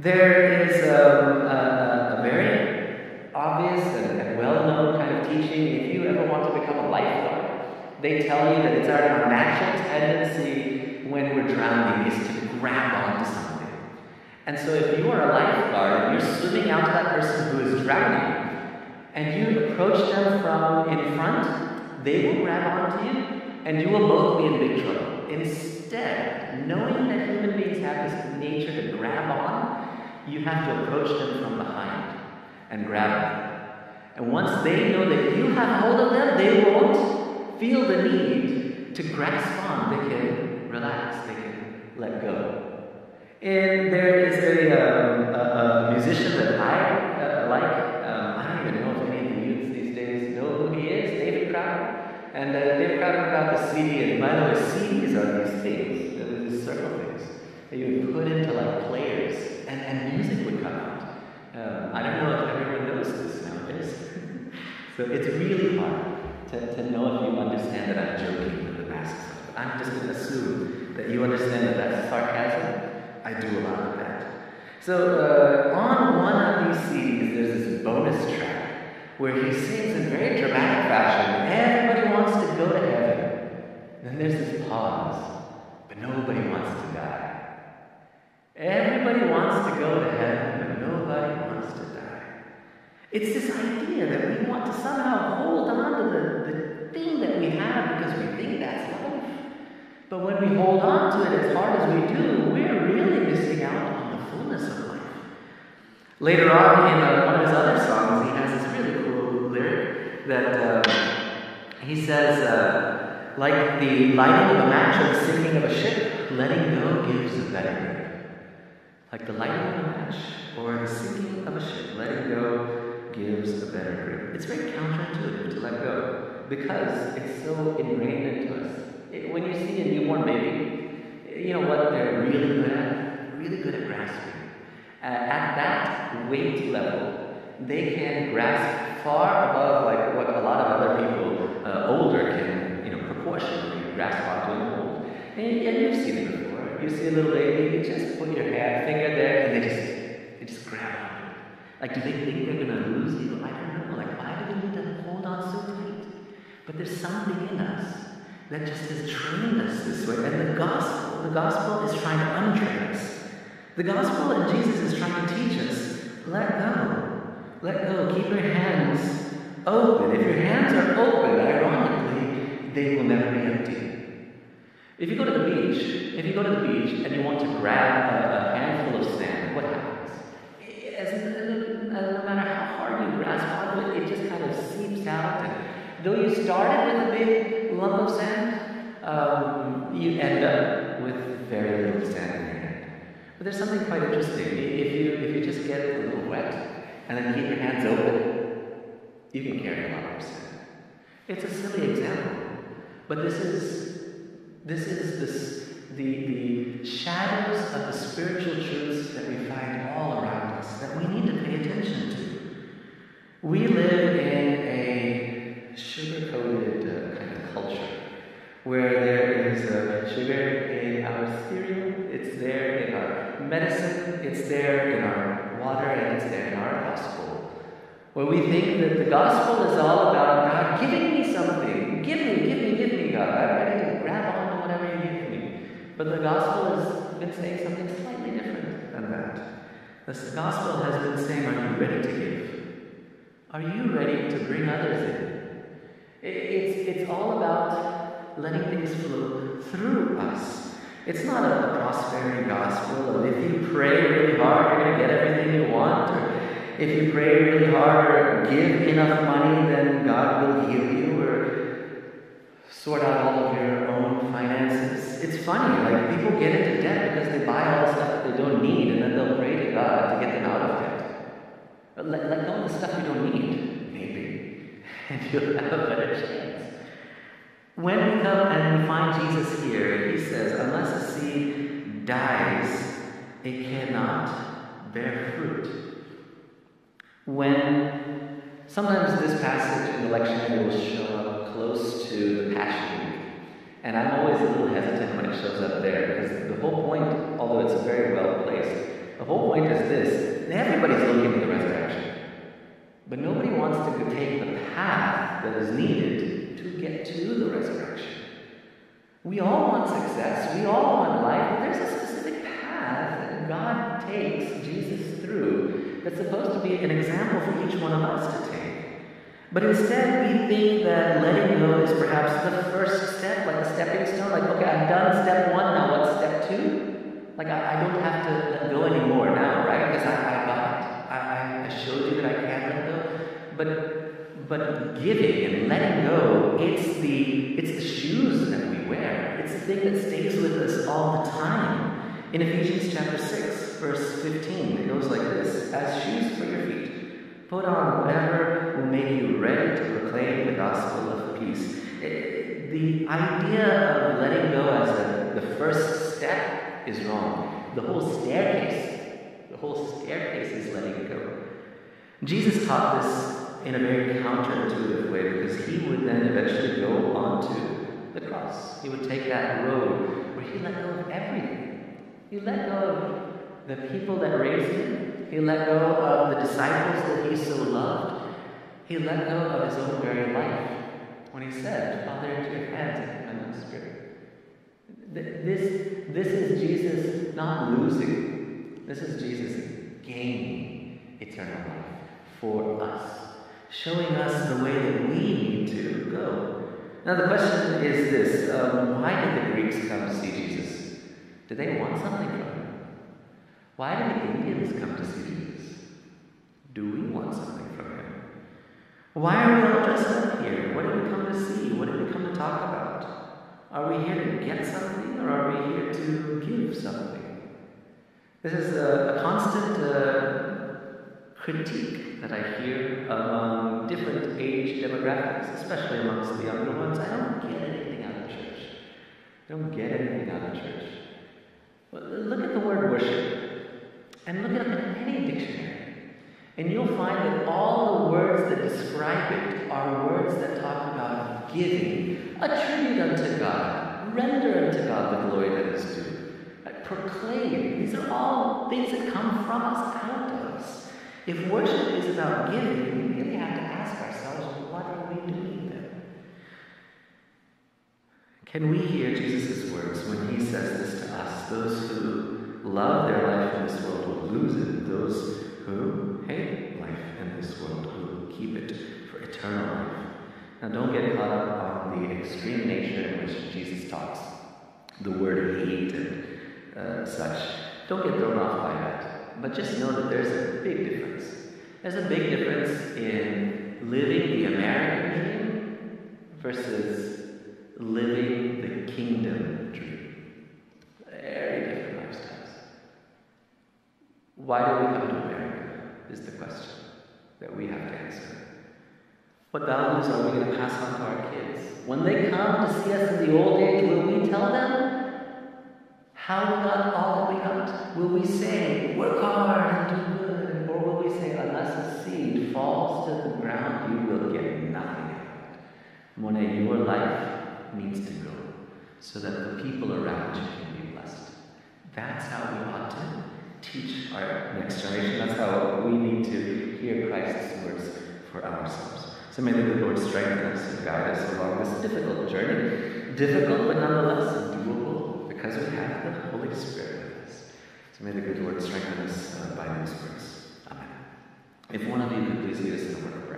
There is um, a, a very obvious and, and well-known kind of teaching. If you ever want to become a lifeguard, they tell you that it's our natural tendency when we're drowning is to grab onto something. And so if you are a lifeguard, you're swimming out to that person who is drowning, and you approach them from in front, they will grab onto you, and you will both be in big trouble. Instead, knowing that human beings have this nature to grab on, you have to approach them from behind and grab them. And once they know that you have hold of them, they won't feel the need to grasp on. They can relax, they can let go. And there is a, uh, a, a musician that I uh, like, um, I don't even know if any of the youths these days know who he is, David Crowder. And uh, David Crowder put out the C D, and by the way, C Ds are these things, these circle things, that you would put into like players, and, and music would come out. Um, I don't know if everyone knows this nowadays. So it's really hard. To, to know if you understand that I'm joking with the masks. But I'm just going to assume that you understand that that's sarcasm. I do a lot of that. So uh, on one of these C Ds, there's this bonus track where he sings in very dramatic fashion, everybody wants to go to heaven. Then there's this pause, but nobody wants to die. Everybody wants to go to heaven, but nobody wants to die. It's this idea that we want to somehow hold on to the, the thing that we have because we think that's life. But when we hold on to it as hard as we do, we're really missing out on the fullness of life. Later on in uh, one of his other songs, he has this really cool lyric that uh, he says, uh, like the lighting of a match or the sinking of a ship, letting go gives a better grip. Like the lighting of a match or the sinking of a ship, letting go gives a better grip. It's very counterintuitive to let go because it's so ingrained into us. It, when you see a newborn baby, you know what they're really good at? Really good at grasping. Uh, at that weight level, they can grasp far above like what a lot of other people uh, older can, you know, proportionally grasp onto and hold. And, and you've seen it before. You see a little baby, you just put your hand, finger there, and they just, they just grab on. Like, do they think they're going to lose you? I don't know. Like, why do we need to hold on so tight? But there's something in us that just has trained us this way. And the gospel, the gospel is trying to untrain us. The gospel and Jesus is trying to teach us, let go. Let go. Keep your hands open. If your hands are open, ironically, they will never be empty. If you go to the beach, if you go to the beach and you want to grab a, a handful of sand, what happens? No matter how hard you grasp onto it, it just kind of seeps out. And though you started with a big lump of sand, um, you end up with very little sand in your hand. But there's something quite interesting. If you if you just get a little wet and then keep your hands open, you can carry a lot of sand. It's a silly example, but this is this is this the the shadows of the spiritual truths that we find all around. That we need to pay attention to. We live in a sugar-coated uh, kind of culture where there is uh, sugar in our cereal, it's there in our medicine, it's there in our water, and it's there in our gospel. Where we think that the gospel is all about God giving me something. Give me, give me, give me, God. I'm ready to grab on to whatever you give me. But the gospel has been saying something slightly different than that. The gospel has been saying, are you ready to give? Are you ready to bring others in? It's, it's all about letting things flow through us. It's not a prosperity gospel of if you pray really hard, you're going to get everything you want. Or if you pray really hard or give enough money, then God will heal you or sort out all of your own finances. It's funny, like people get into debt because they buy all the stuff that they don't need and then they'll pray to God to get them out of debt. Let, let go of the stuff you don't need, maybe, and you'll have a better chance. When we come and we find Jesus here, he says, unless a seed dies, it cannot bear fruit. When sometimes this passage in the lectionary will show up close to the Passion Week, and I'm always a little hesitant when it shows up there, because the whole point, although it's very well placed, the whole point is this: everybody's looking at the resurrection, but nobody wants to take the path that is needed to get to the resurrection. We all want success, we all want life, but there's a specific path that God takes Jesus through that's supposed to be an example for each one of us to take. But instead, we think that letting go is perhaps the first step, like a stepping stone, like, okay, I've done step one, now what's step two? Like, I, I don't have to let go anymore now, right? Because I, I got it. I, I showed you that I can let go. But, but giving and letting go, it's the, it's the shoes that we wear. It's the thing that stays with us all the time. In Ephesians chapter six, verse fifteen, it goes like this: as shoes for your feet, put on whatever will make you ready to proclaim the gospel of peace. It, the idea of letting go as a, the first step is wrong. The whole staircase, the whole staircase is letting go. Jesus taught this in a very counterintuitive way, because he would then eventually go onto the cross. He would take that road where he let go of everything. He let go of the people that raised him. He let go of the disciples that he so loved. He let go of his own very life when he said, "Father, into your hands I commend my spirit." This, this is Jesus not losing. This is Jesus gaining eternal life for us, showing us the way that we need to go. Now the question is this: um, why did the Greeks come to see Jesus? Did they want something from him? Why did the Indians come to see Jesus? Do we want something from him? Why are we all dressed up here? What did we come to see? What did we come to talk about? Are we here to get something, or are we here to give something? This is a, a constant uh, critique that I hear among different age demographics, especially amongst the younger ones. I don't get anything out of church. I don't get anything out of church. Well, look at the word worship, and look it up in any dictionary, and you'll find that all the words that describe it are words that talk about giving. Attribute unto God, render unto God the glory that is due, proclaim. These are all things that come from us, out of us. If worship is about giving, we really have to ask ourselves, what are we doing then? Can we hear Jesus' words when he says this to us? Those who love their life in this world will lose it. Those who hate life in this world will keep it for eternal life. Now, don't get caught up on the extreme nature in which Jesus talks, the word hate and uh, such. Don't get thrown off by that. But just know that there's a big difference. There's a big difference in living the American dream versus living the kingdom dream. Very different lifestyles. Why do we come to America is the question that we have to answer. What values are we going to pass on to our kids? When they come to see us in the old age, will we tell them how we got all that we got? Will we say, work hard and do good? Or will we say, unless a seed falls to the ground, you will get nothing out of it? Monet, your life needs to go so that the people around you can be blessed. That's how we ought to teach our next generation. That's how we need to hear Christ's words for ourselves. So may the Lord strengthen us and guide us along this difficult journey. Difficult, but nonetheless doable, because we have the Holy Spirit with us. So may the good Lord strengthen us uh, by these words. Amen. If one of you could please lead us in a word of prayer.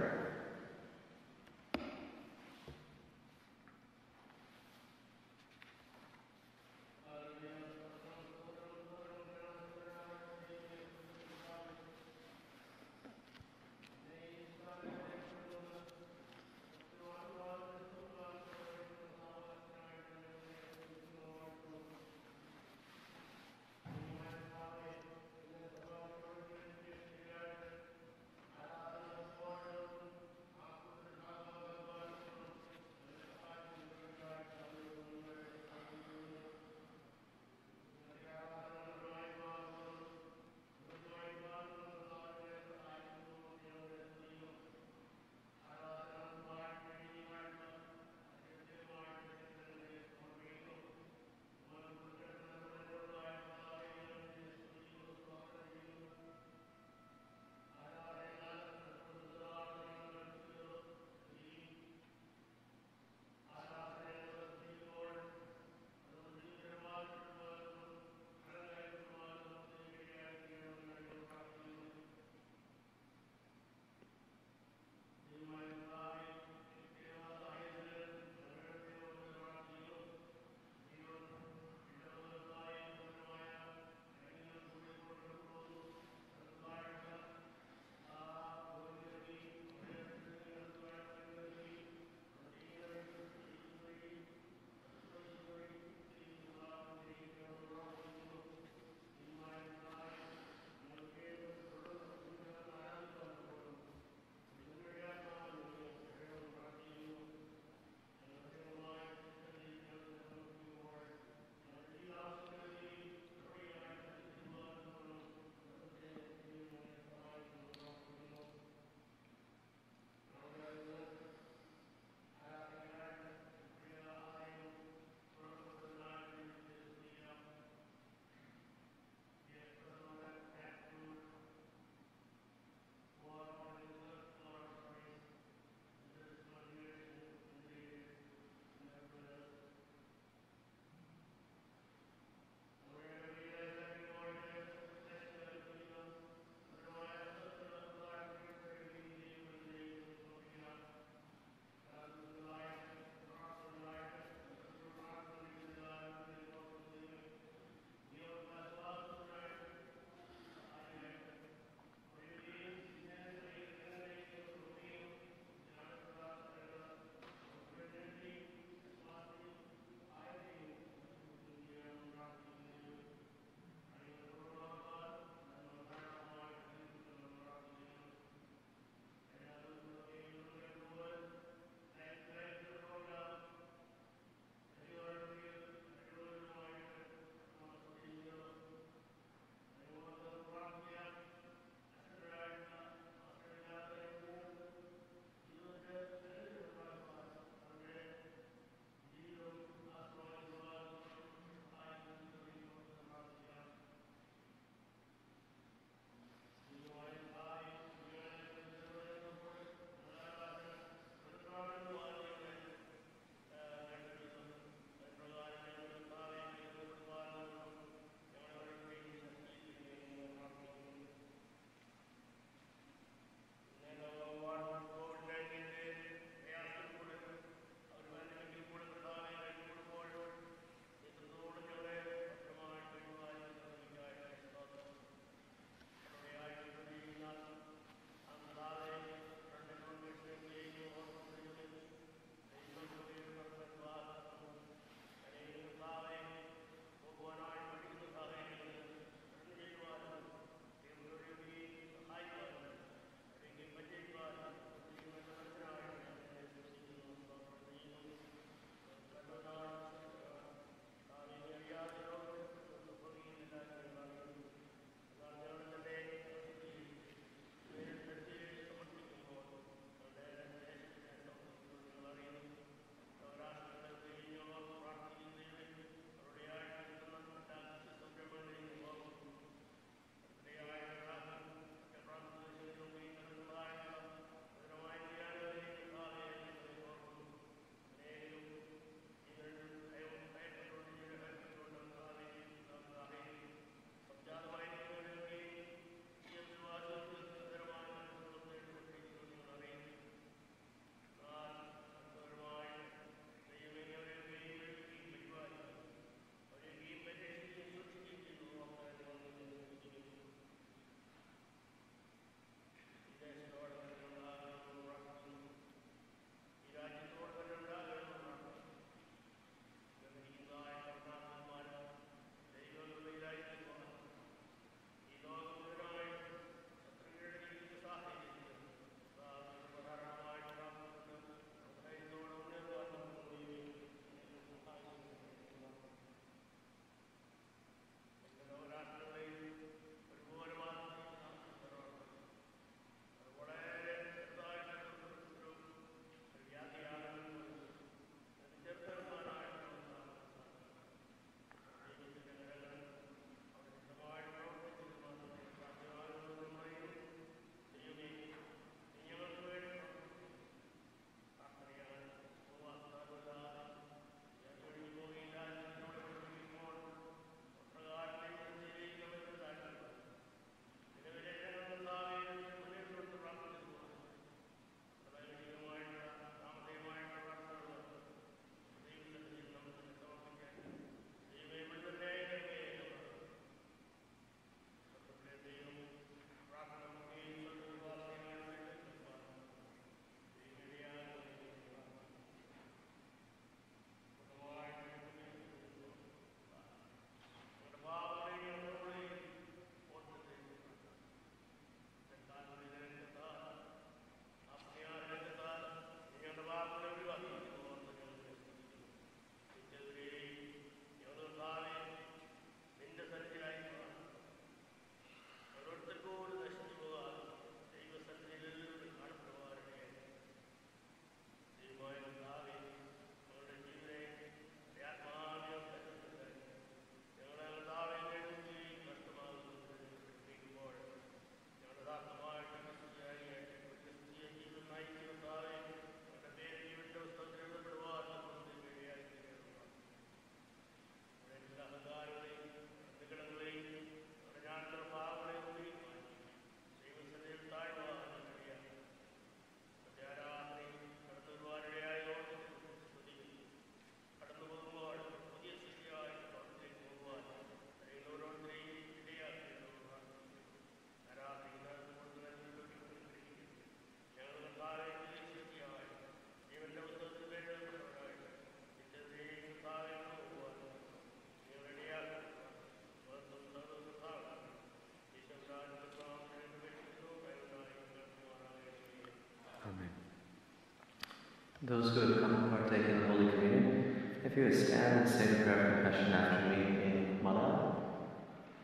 Those who have come to partake in the Holy Communion, if you would stand and say the prayer of confession after me in Malayalam,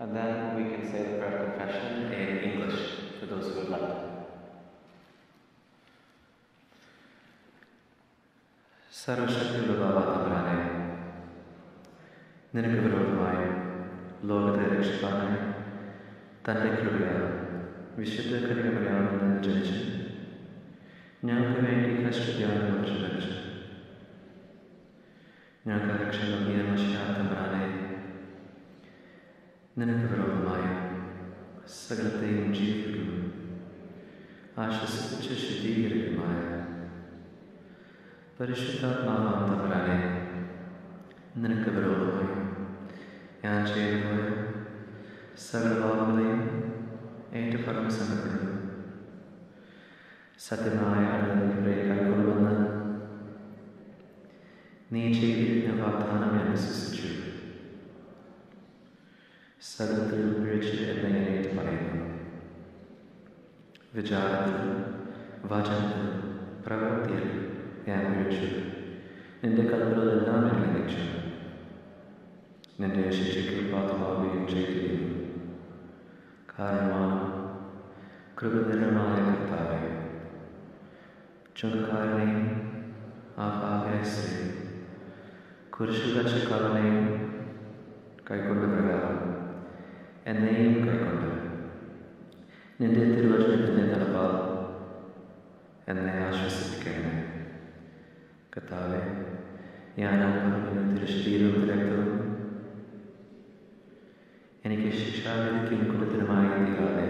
and then we can say the prayer of confession in English for those who would like to. സർവശക്തിയുള്ളതായ തമ്പുരാനെ, നിനക്ക് വിരോധമായി ലോകത്തെ രക്ഷിപ്പാനായി തൻ്റെ കൃപയാൽ വിശുദ്ധ കന്യകമറിയാമെന്ന് ജനിച്ച് ഞങ്ങൾക്ക് വേണ്ടി കഷ്ടത്യാഗം വഹിച്ചു ഞങ്ങൾക്ക് രക്ഷ നൽകിയ മശിഹാ തമ്പുരാനെ, നിനക്ക് വിരോധമായി സകലത്തെയും ജീവിക്കുന്നു ആശ്വസിപ്പിച്ച് ശുദ്ധീകരിക്കുമായ പരിശുദ്ധാത്മാവാം തമ്പുരാനെ, നിനക്ക് വിരോധമായി ഞാൻ ചെയ്യുന്ന സർവ്വപാപങ്ങളെയും ഏറ്റുപറഞ്ഞ് സമർപ്പിക്കുന്നു. സത്യമായ ആരാധനയുടെ കൈക്കൊള്ളുമെന്ന് നീ ചെയ്തിരിക്കുന്ന വാഗ്ദാനം ഞാൻ വിശ്വസിച്ചു. സകലത്തിൽ ഉപയോഗിച്ച് എന്നെ ഞാൻ ഏറ്റുപറയുന്നു. വിചാരത്തിൽ, വചനത്തിൽ, പ്രവൃത്തിയിൽ ഞാൻ ഉപയോഗിച്ചു. നിന്റെ കൽപ്പനകളെല്ലാം ഞാൻ ലംഘിച്ചു. നിന്റെ ശിക്ഷയ്ക്ക് പാത്രമാവുകയും ചെയ്തിരുന്നു. കാരണമാണ് കൃപനിരമായ കർത്താവേ, ചുങ്കക്കാരനെയും ആഹാരയും കുരിശുകാരനെയും കൈക്കൊണ്ട പ്രകാരം എന്നെയും കൈക്കൊണ്ട് നിന്റെ തിരുവചനത്തിൻ്റെ നടപ്പാൽ എന്നെ ആശ്വസിപ്പിക്കണമേ. കർത്താവേ, ഞാൻ ആഗ്രഹിക്കുന്ന തിരുശരീരവും രക്തവും എനിക്ക് ശിക്ഷാവിധിക്കും കുറ്റത്തിനുമായി തീരാതെ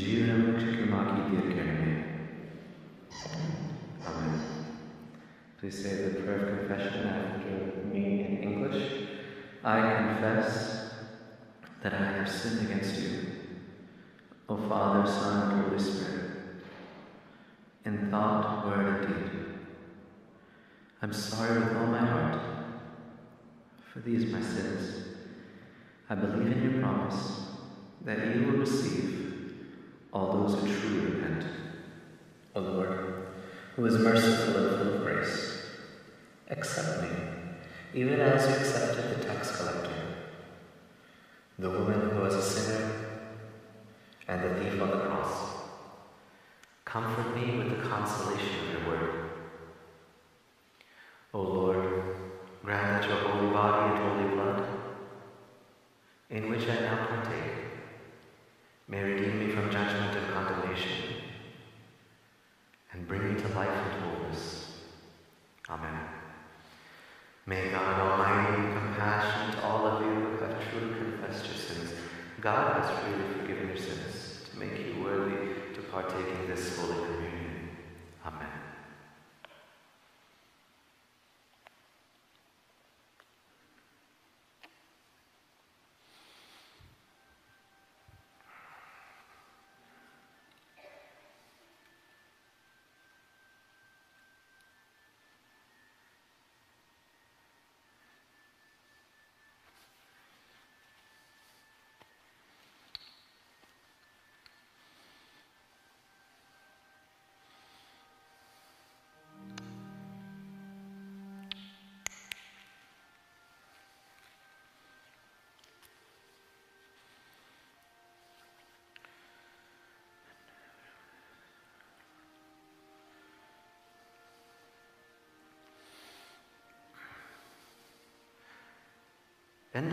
ജീവനം രക്ഷയ്ക്കുമാക്കി തീർക്കണമേ. ആമേൻ. Please say the prayer of confession after me in English. I confess that I have sinned against you, O Father, Son, and Holy Spirit, in thought, word, and deed. I'm sorry with all my heart for these my sins. I believe in your promise that you will receive all those who truly repent. O Lord, who is merciful and full of grace, accept me, even as you accepted the tax collector, the woman who was a sinner, and the thief on the cross. Comfort me with the consolation of your word. O Lord, grant that your holy body and holy blood, in which I now partake, may redeem me from judgment and condemnation, and bring me to life and wholeness. Amen. May God Almighty be compassionate to all of you who have truly confessed your sins. God has freely forgiven your sins to make you worthy to partake in this Holy Communion. Amen. And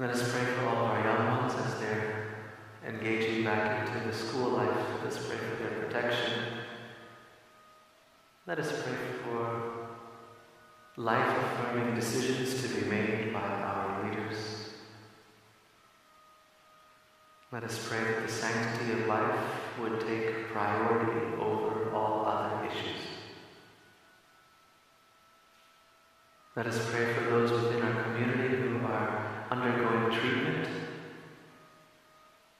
Let us pray for all of our young ones as they're engaging back into the school life. Let us pray for their protection. Let us pray for life-affirming decisions to be made by our leaders. Let us pray that the sanctity of life would take priority over all other issues. Let us pray for those within our community who are undergoing treatment.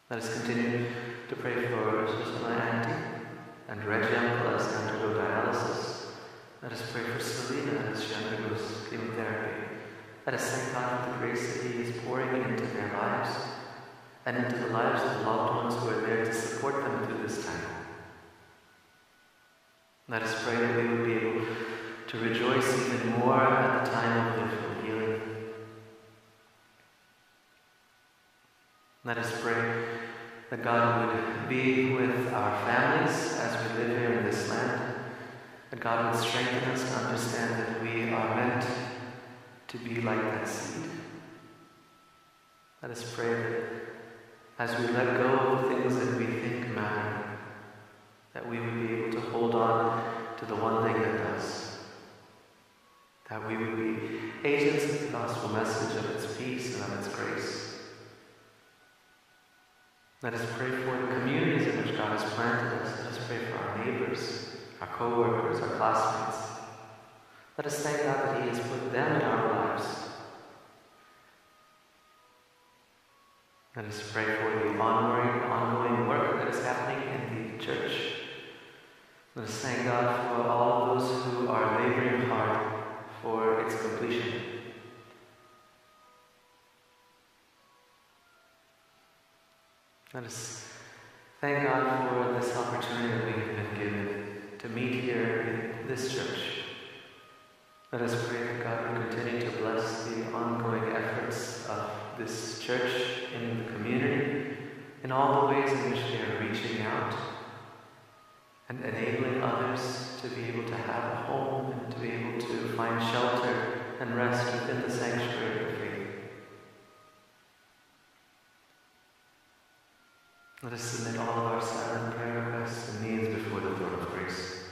Let us continue to pray for my auntie and Reggie as they undergo dialysis. Let us pray for Selena as she undergoes chemotherapy. Let us thank God for the grace that He is pouring into their lives and into the lives of the loved ones who are there to support them through this time. Let us pray that we will be able to rejoice even more at the time of their healing. Let us pray that God would be with our families as we live here in this land, that God would strengthen us to understand that we are meant to be like that seed. Let us pray that as we let go of things that we think matter, that we would be able to hold on to the one thing that does. That we would be agents of the gospel message, of its peace and of its grace. Let us pray for the communities in which God has planted us. Let us pray for our neighbors, our co-workers, our classmates. Let us thank God that He has put them in our lives. Let us pray for the ongoing, ongoing work that is happening in the church. Let us thank God for all those who are laboring hard for its completion. Let us thank God for this opportunity that we have been given to meet here in this church. Let us pray that God will continue to bless the ongoing efforts of this church in the community, in all the ways in which they are reaching out and enabling others to be able to have a home and to be able to find shelter and rest within the sanctuary of faith. Let us submit all of our silent prayer requests and needs before the throne of grace.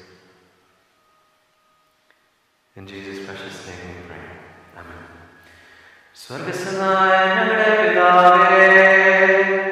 In Jesus' precious name we pray. Amen. Swargasanaya nagare vidave.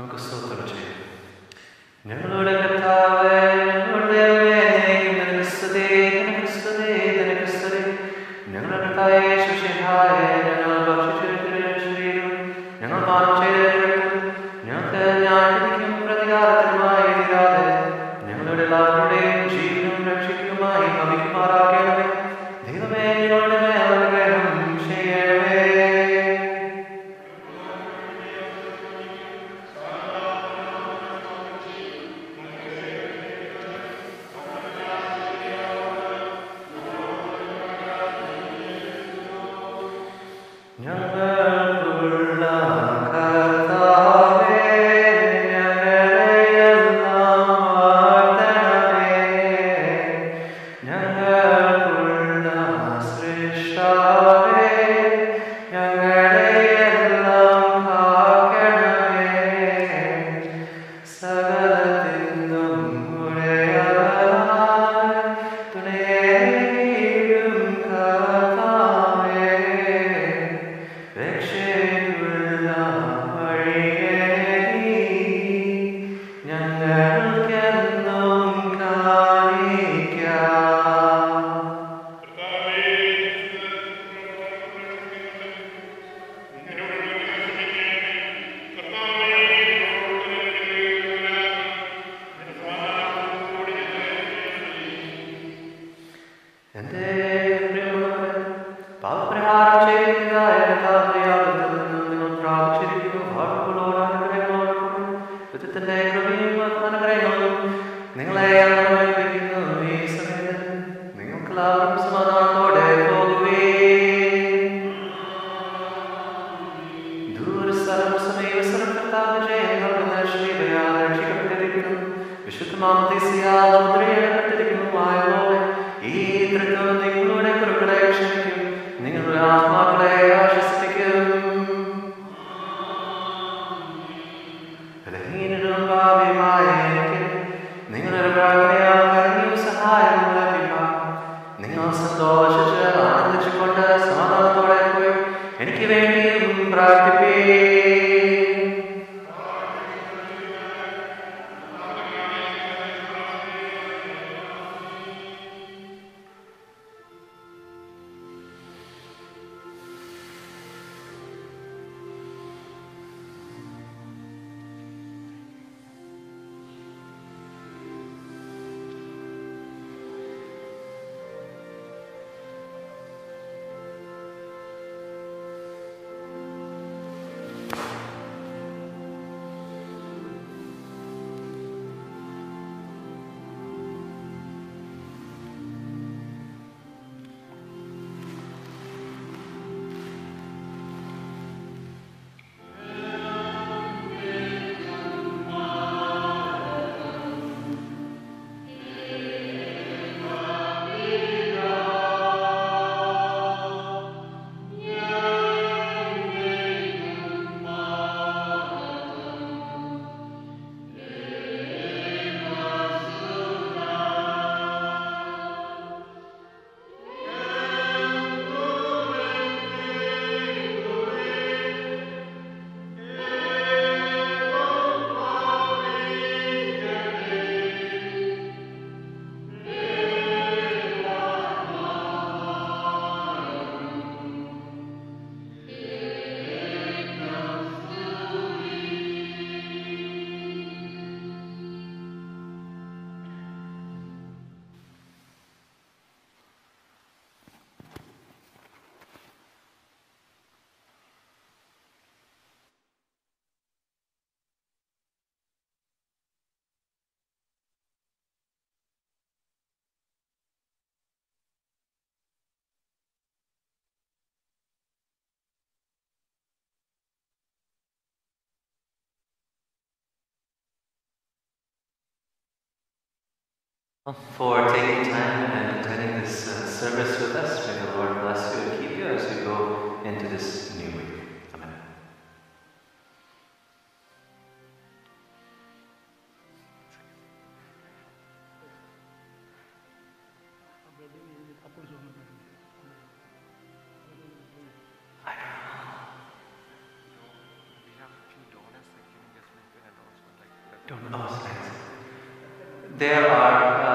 നമുക്ക് സ്തോത്രം ചെയ്യാം. ഞങ്ങളുടെ കർത്താവേ, ഞങ്ങളുടെ ഞങ്ങളുടെ കർത്താവേ ശുശ്രൂഷയായ ഞങ്ങൾ ഭക്ഷിച്ചിരിക്കുന്നു, ഞങ്ങൾ പാപം ചെയ്തിരിക്കുന്നു, ഞങ്ങൾക്ക് ഞാനിരിക്കും പ്രതികാരത്തിനുമായി എതിരാതെ ഞങ്ങളുടെ എല്ലാവരുടെയും ജീവനും രക്ഷിക്കുമായി ഭവിക്കുമാറാകണമേ. ദൈവമേ, ഞങ്ങളുടെ for taking time and attending this uh, service with us. May the Lord bless you and keep you as we go into this new week. Amen. I don't know. There are